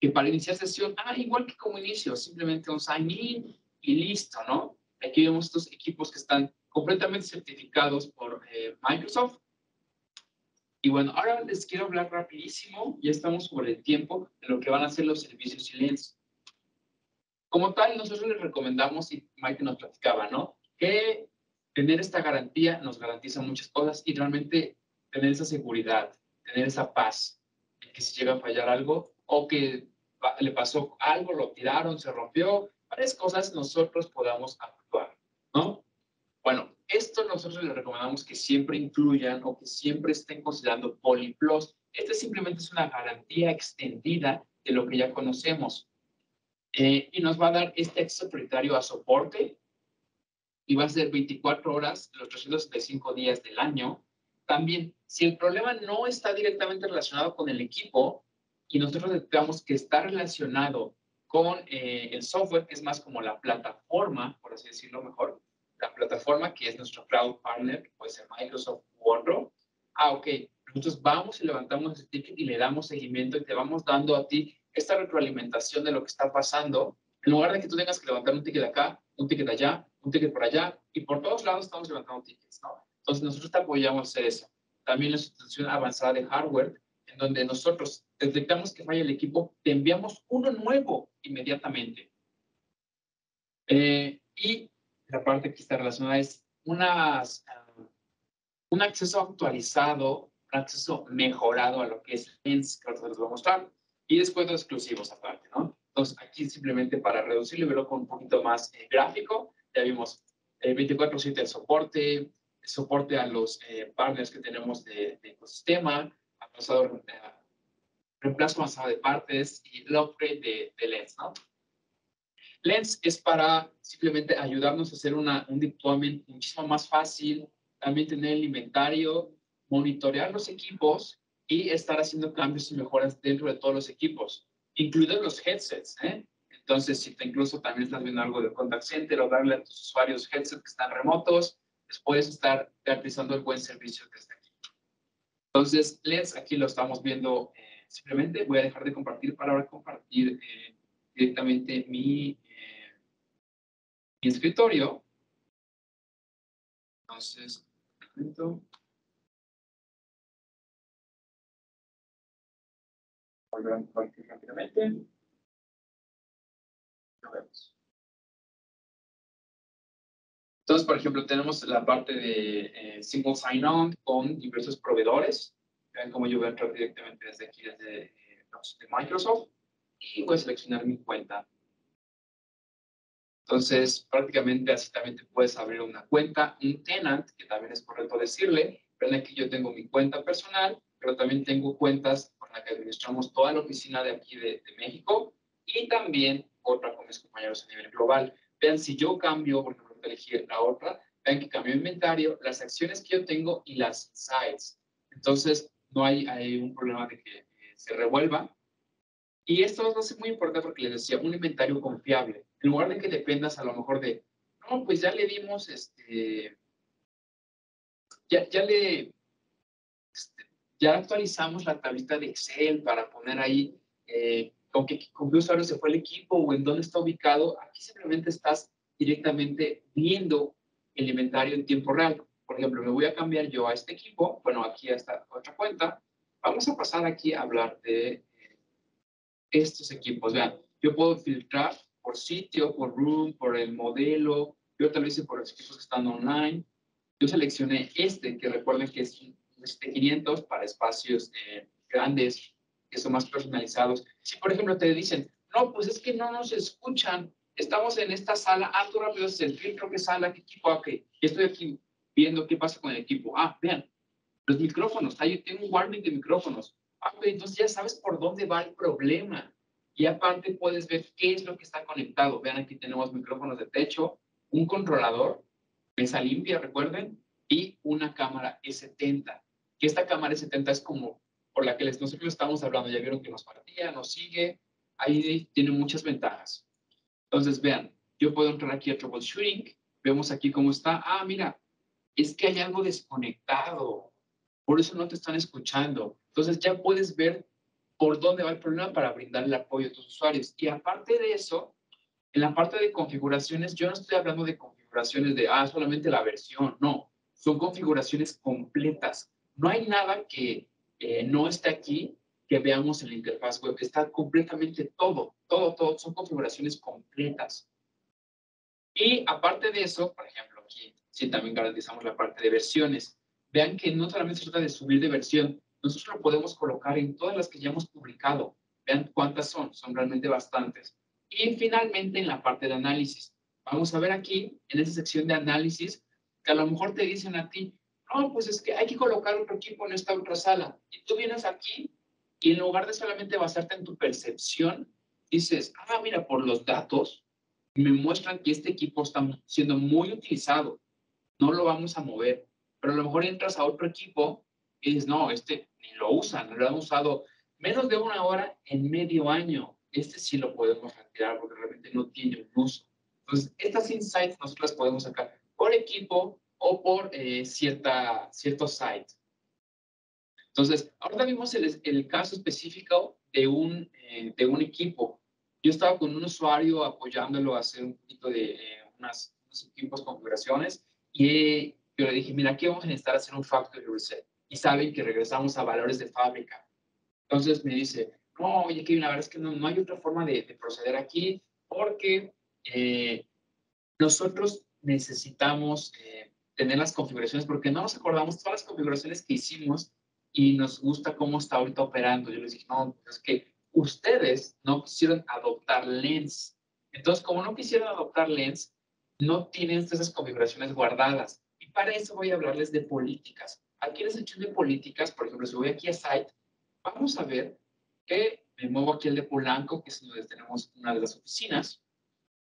Que para iniciar sesión, igual que como inicio, simplemente un sign in y listo, ¿no? Aquí vemos estos equipos que están completamente certificados por Microsoft. Y bueno, ahora les quiero hablar rapidísimo, ya estamos sobre el tiempo, de lo que van a hacer los servicios y lens. Como tal, nosotros les recomendamos, y Maite nos platicaba, ¿no? Que tener esta garantía nos garantiza muchas cosas y realmente tener esa seguridad, tener esa paz, que si llega a fallar algo o que le pasó algo, lo tiraron, se rompió, varias cosas nosotros podamos actuar, ¿no? Bueno, esto nosotros les recomendamos que siempre incluyan o que siempre estén considerando Poly Plus. Este simplemente es una garantía extendida de lo que ya conocemos. Y nos va a dar este acceso prioritario a soporte y va a ser 24 horas, los 365 días del año. También, si el problema no está directamente relacionado con el equipo y nosotros detectamos que está relacionado con el software, que es más como la plataforma, por así decirlo mejor, la plataforma que es nuestro cloud partner, puede ser Microsoft u otro. Ok, nosotros vamos y levantamos ese ticket y le damos seguimiento y te vamos dando a ti esta retroalimentación de lo que está pasando. En lugar de que tú tengas que levantar un ticket acá, un ticket allá, un ticket por allá, y por todos lados estamos levantando tickets, ¿no? Entonces, nosotros te apoyamos a hacer eso. También la sustitución avanzada de hardware, en donde nosotros detectamos que falla el equipo, te enviamos uno nuevo inmediatamente. Y la parte que está relacionada es un acceso actualizado, un acceso mejorado a lo que es Lens, que ahora les voy a mostrar, y descuentos exclusivos aparte, ¿no? Entonces, aquí simplemente para reducirlo y verlo con un poquito más gráfico, ya vimos 24/7 de soporte a los partners que tenemos de ecosistema, reemplazo avanzado de partes y el upgrade de Lens, ¿no? Lens es para simplemente ayudarnos a hacer un deployment muchísimo más fácil, también tener el inventario, monitorear los equipos y estar haciendo cambios y mejoras dentro de todos los equipos, incluidos los headsets, ¿eh? Entonces, si te incluso también estás viendo algo de contact center o darle a tus usuarios headsets que están remotos, pues puedes estar garantizando el buen servicio que está aquí. Entonces, Lens, aquí lo estamos viendo. Simplemente voy a dejar de compartir para ahora compartir directamente mi escritorio. Entonces, un momento. Volver a compartir rápidamente. Lo vemos. Entonces, por ejemplo, tenemos la parte de single sign-on con diversos proveedores. Vean cómo yo voy a entrar directamente desde aquí, desde de Microsoft. Y voy a seleccionar mi cuenta. Entonces, prácticamente así también te puedes abrir una cuenta, un tenant, que también es correcto decirle. Ven aquí yo tengo mi cuenta personal, pero también tengo cuentas con las que administramos toda la oficina de aquí de México y también otra con mis compañeros a nivel global. Vean, si yo cambio, por ejemplo, elegir la otra, vean que cambio inventario, las acciones que yo tengo y las insights. Entonces, no hay un problema de que se revuelva. Y esto lo hace muy importante porque les decía, un inventario confiable. En lugar de que dependas a lo mejor de, no, pues ya le dimos, ya actualizamos la tablita de Excel para poner ahí con qué usuario se fue el equipo o en dónde está ubicado. Aquí simplemente estás directamente viendo el inventario en tiempo real. Por ejemplo, me voy a cambiar yo a este equipo. Bueno, aquí a esta otra cuenta. Vamos a pasar aquí a hablar de estos equipos. Vean, yo puedo filtrar por sitio, por room, por el modelo. Yo tal vez hice por los equipos que están online. Yo seleccioné este, que recuerden que es este 500 para espacios grandes, que son más personalizados. Si, por ejemplo, te dicen, no, pues es que no nos escuchan. Estamos en esta sala. Ah, tú rápido es el filtro. ¿Qué sala? ¿Qué equipo? Ok, estoy aquí viendo qué pasa con el equipo. Ah, vean, los micrófonos. Ahí tengo un warning de micrófonos. Entonces ya sabes por dónde va el problema. Y aparte puedes ver qué es lo que está conectado. Vean, aquí tenemos micrófonos de techo, un controlador, mesa limpia, recuerden, y una cámara E70. Que esta cámara E70 es como por la que nosotros estamos hablando. Ya vieron que nos partía, nos sigue. Ahí tiene muchas ventajas. Entonces, vean, yo puedo entrar aquí a troubleshooting. Vemos aquí cómo está. Ah, mira, es que hay algo desconectado. Por eso no te están escuchando. Entonces ya puedes ver por dónde va el problema para brindar el apoyo a tus usuarios. Y aparte de eso, en la parte de configuraciones, yo no estoy hablando de configuraciones de, solamente la versión. No, son configuraciones completas. No hay nada que no esté aquí que veamos en la interfaz web. Está completamente todo. Son configuraciones completas. Y aparte de eso, por ejemplo, aquí sí también garantizamos la parte de versiones. Vean que no solamente se trata de subir de versión. Nosotros lo podemos colocar en todas las que ya hemos publicado. Vean cuántas son. Son realmente bastantes. Y finalmente, en la parte de análisis. Vamos a ver aquí, en esa sección de análisis, que a lo mejor te dicen a ti, no, pues es que hay que colocar otro equipo en esta otra sala. Y tú vienes aquí y en lugar de solamente basarte en tu percepción, dices, mira, por los datos me muestran que este equipo está siendo muy utilizado. No lo vamos a mover. Pero a lo mejor entras a otro equipo y dices, no, este ni lo usan, lo han usado menos de una hora en medio año. Este sí lo podemos retirar porque realmente no tiene un uso. Entonces, estas insights nosotros las podemos sacar por equipo o por cierto site. Entonces, ahora vimos el caso específico de un equipo. Yo estaba con un usuario apoyándolo a hacer un poquito de unos equipos, configuraciones, y yo le dije, mira, aquí vamos a necesitar hacer un factory reset. Y saben que regresamos a valores de fábrica. Entonces me dice, no, oye, Kevin, la verdad es que no hay otra forma de proceder aquí porque nosotros necesitamos tener las configuraciones porque no nos acordamos todas las configuraciones que hicimos y nos gusta cómo está ahorita operando. Yo les dije, no, es que ustedes no quisieron adoptar Lens. Entonces, como no quisieron adoptar Lens, no tienen esas configuraciones guardadas. Y para eso voy a hablarles de políticas. Aquí en la sección de políticas, por ejemplo, si voy aquí a Site, vamos a ver que me muevo aquí al de Polanco, que es donde tenemos una de las oficinas.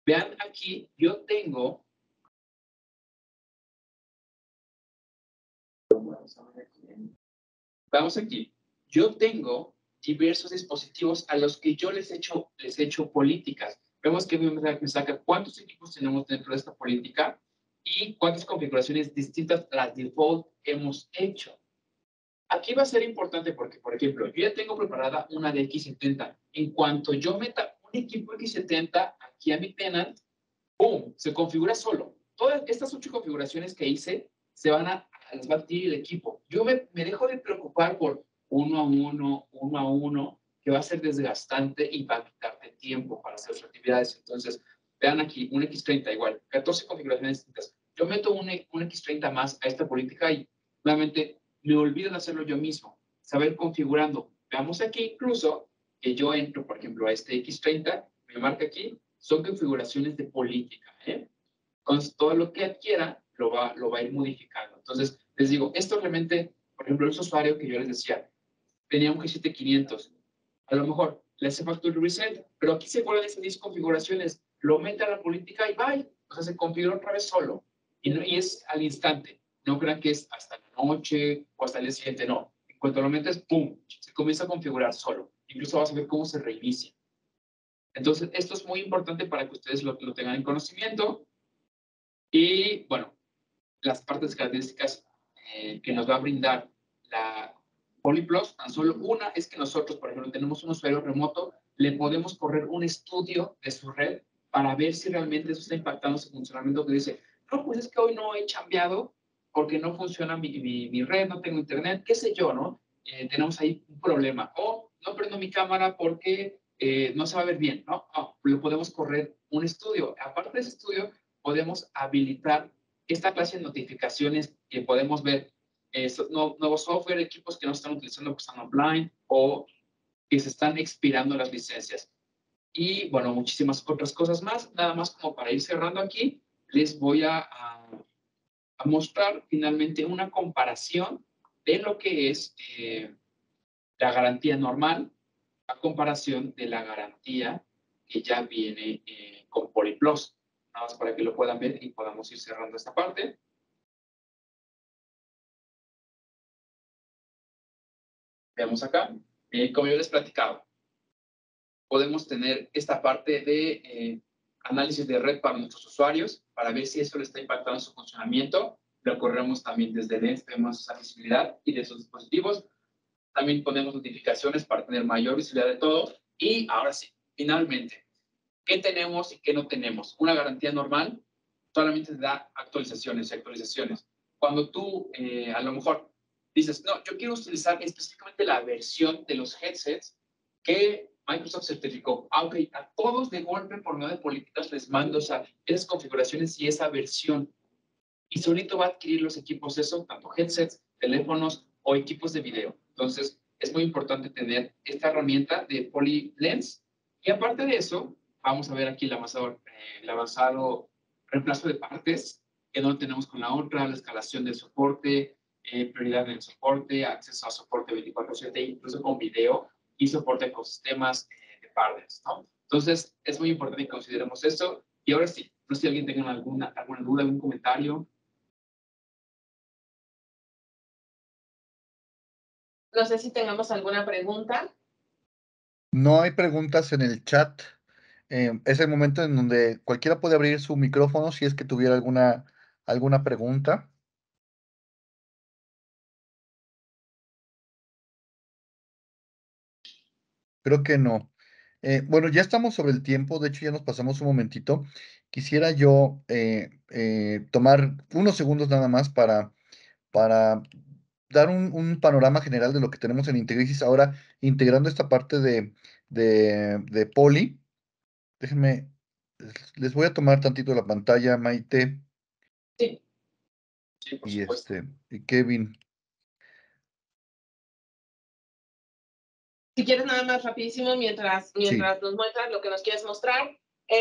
Vean aquí, yo tengo... Vamos aquí. Yo tengo diversos dispositivos a los que yo les he hecho políticas. Vemos que me saca cuántos equipos tenemos dentro de esta política y cuántas configuraciones distintas las default hemos hecho. Aquí va a ser importante porque, por ejemplo, yo ya tengo preparada una de X70. En cuanto yo meta un equipo X70 aquí a mi tenant, ¡boom! Se configura solo. Todas estas 8 configuraciones que hice las va a tirar el equipo. Yo me dejo de preocupar por uno a uno, que va a ser desgastante y va a quitarte tiempo para hacer sus actividades. Entonces, vean aquí, un X30 igual, 14 configuraciones distintas. Yo meto un X30 más a esta política y nuevamente me olvido de hacerlo yo mismo, saber configurando. Veamos aquí incluso que yo entro, por ejemplo, a este X30, me marca aquí, son configuraciones de política, ¿eh? Entonces, todo lo que adquiera lo va a ir modificando. Entonces, les digo, esto realmente, por ejemplo, ese usuario que yo les decía, tenía un G7500. A lo mejor le hace factory reset, pero aquí se guardan esas 10 configuraciones, lo mete a la política y bye. O sea, se configura otra vez solo. Y es al instante. No crean que es hasta la noche o hasta el día siguiente, no. En cuanto lo metes, ¡pum!, se comienza a configurar solo. Incluso vas a ver cómo se reinicia. Entonces, esto es muy importante para que ustedes lo tengan en conocimiento. Y, bueno, las partes características que nos va a brindar la Poly Plus, tan solo una es que nosotros, por ejemplo, tenemos un usuario remoto, le podemos correr un estudio de su red para ver si realmente eso está impactando su funcionamiento, que dice, no, pues es que hoy no he chambeado porque no funciona mi red, no tengo internet, qué sé yo, ¿no? Tenemos ahí un problema. O no prendo mi cámara porque no se va a ver bien, ¿no? Le podemos correr un estudio. Aparte de ese estudio, podemos habilitar esta clase de notificaciones que podemos ver, nuevos software, equipos que no están utilizando, que están offline o que se están expirando las licencias. Y, bueno, muchísimas otras cosas más. Nada más como para ir cerrando aquí, les voy a mostrar finalmente una comparación de lo que es la garantía normal a comparación de la garantía que ya viene con Poly Plus. Nada más para que lo puedan ver y podamos ir cerrando esta parte. Veamos acá. Como yo les platicaba, podemos tener esta parte de análisis de red para nuestros usuarios, para ver si eso le está impactando en su funcionamiento. Lo corremos también desde DECT, vemos esa visibilidad y de sus dispositivos. También ponemos notificaciones para tener mayor visibilidad de todo. Y ahora sí, finalmente, ¿qué tenemos y qué no tenemos? Una garantía normal solamente da actualizaciones y actualizaciones. Cuando tú, a lo mejor, dices, no, yo quiero utilizar específicamente la versión de los headsets que Microsoft certificó. Ah, ok, a todos de golpe por medio de políticas les mando esas configuraciones y esa versión. Y solito va a adquirir los equipos eso, tanto headsets, teléfonos o equipos de video. Entonces, es muy importante tener esta herramienta de PolyLens. Y aparte de eso, vamos a ver aquí el avanzado reemplazo de partes, que no lo tenemos con la otra, la escalación del soporte, prioridad del soporte, acceso a soporte 24/7, incluso con video y soporte a ecosistemas de partners, ¿no? Entonces, es muy importante que consideremos eso. Y ahora sí, no sé si alguien tenga alguna duda, algún comentario. No sé si tengamos alguna pregunta. No hay preguntas en el chat. Es el momento en donde cualquiera puede abrir su micrófono si es que tuviera alguna pregunta. Creo que no. Bueno, ya estamos sobre el tiempo. De hecho, ya nos pasamos un momentito. Quisiera yo tomar unos segundos nada más para dar un panorama general de lo que tenemos en Integrisis. Ahora, integrando esta parte de Poly. Déjenme, les voy a tomar tantito la pantalla, Maite. Sí. Sí, por supuesto. Y Kevin. Si quieres nada más rapidísimo, mientras sí nos muestras lo que nos quieres mostrar.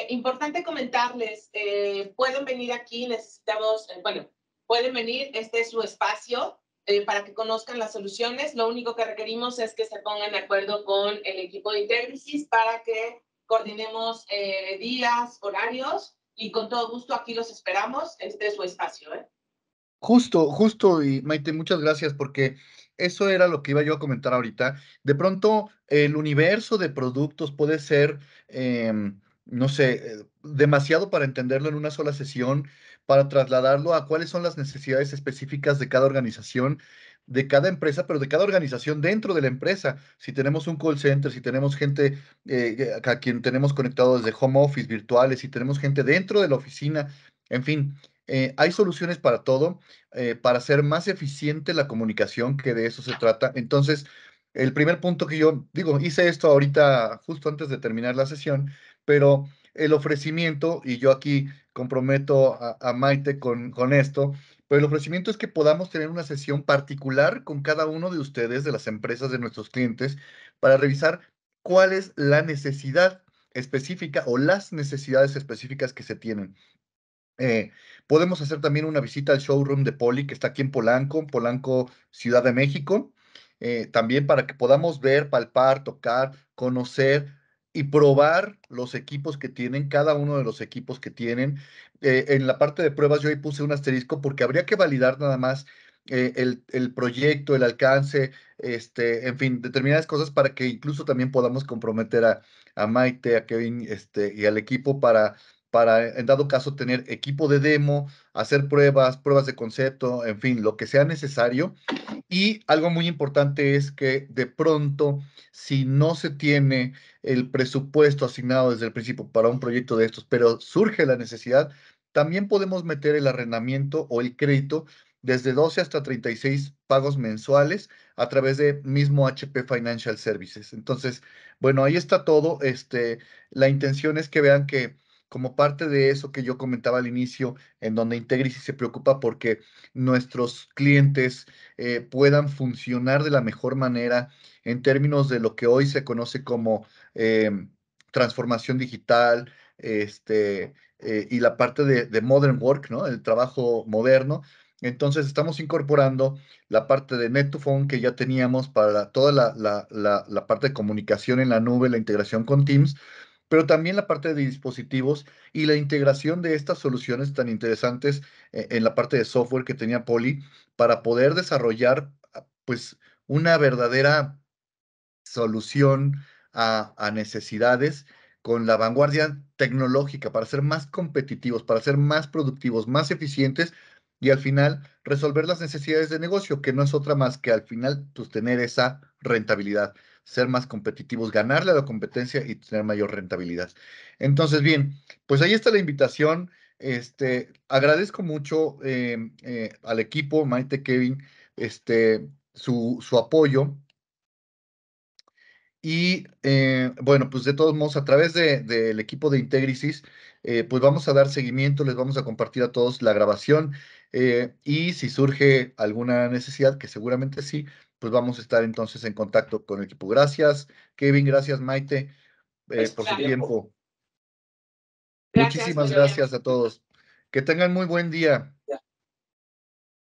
Importante comentarles, pueden venir aquí, pueden venir, este es su espacio para que conozcan las soluciones. Lo único que requerimos es que se pongan de acuerdo con el equipo de Integrisis para que coordinemos días, horarios, y con todo gusto aquí los esperamos. Este es su espacio, ¿eh? Justo, y Maite, muchas gracias, porque eso era lo que iba yo a comentar ahorita. De pronto, el universo de productos puede ser, no sé, demasiado para entenderlo en una sola sesión, para trasladarlo a cuáles son las necesidades específicas de cada organización, de cada empresa, pero de cada organización dentro de la empresa. Si tenemos un call center, si tenemos gente a quien tenemos conectado desde home office, virtuales, si tenemos gente dentro de la oficina, en fin. Hay soluciones para todo, para hacer más eficiente la comunicación, que de eso se trata. Entonces, el primer punto que yo digo, hice esto ahorita justo antes de terminar la sesión, pero el ofrecimiento, y yo aquí comprometo a Maite con esto, pero el ofrecimiento es que podamos tener una sesión particular con cada uno de ustedes, de las empresas, de nuestros clientes, para revisar cuál es la necesidad específica o las necesidades específicas que se tienen. Podemos hacer también una visita al showroom de Poly, que está aquí en Polanco, Ciudad de México, también para que podamos ver, palpar, tocar, conocer y probar los equipos que tienen, cada uno de los equipos que tienen. En la parte de pruebas yo ahí puse un asterisco porque habría que validar nada más el proyecto, el alcance, en fin, determinadas cosas para que incluso también podamos comprometer a Maite, a Kevin y al equipo para, en dado caso, tener equipo de demo, hacer pruebas de concepto, en fin, lo que sea necesario. Y algo muy importante es que, de pronto, si no se tiene el presupuesto asignado desde el principio para un proyecto de estos, pero surge la necesidad, también podemos meter el arrendamiento o el crédito desde 12 hasta 36 pagos mensuales a través de mismo HP Financial Services. Entonces, bueno, ahí está todo. La intención es que vean que, como parte de eso que yo comentaba al inicio, en donde Integrisis se preocupa porque nuestros clientes puedan funcionar de la mejor manera en términos de lo que hoy se conoce como transformación digital, y la parte de modern work, ¿no? El trabajo moderno. Entonces, estamos incorporando la parte de Net to Phone que ya teníamos para toda la parte de comunicación en la nube, la integración con Teams, pero también la parte de dispositivos y la integración de estas soluciones tan interesantes en la parte de software que tenía Poly para poder desarrollar, pues, una verdadera solución a necesidades con la vanguardia tecnológica para ser más competitivos, para ser más productivos, más eficientes y al final resolver las necesidades de negocio, que no es otra más que al final tener esa rentabilidad, ser más competitivos, ganarle a la competencia y tener mayor rentabilidad. Entonces, bien, pues ahí está la invitación. Agradezco mucho al equipo, Maite, Kevin, su apoyo. Y, bueno, pues de todos modos, a través del equipo de Integrisis, pues vamos a dar seguimiento, les vamos a compartir a todos la grabación. Y si surge alguna necesidad, que seguramente sí, pues vamos a estar entonces en contacto con el equipo. Gracias, Kevin, gracias, Maite, por su tiempo. Muchísimas gracias a todos. Que tengan muy buen día.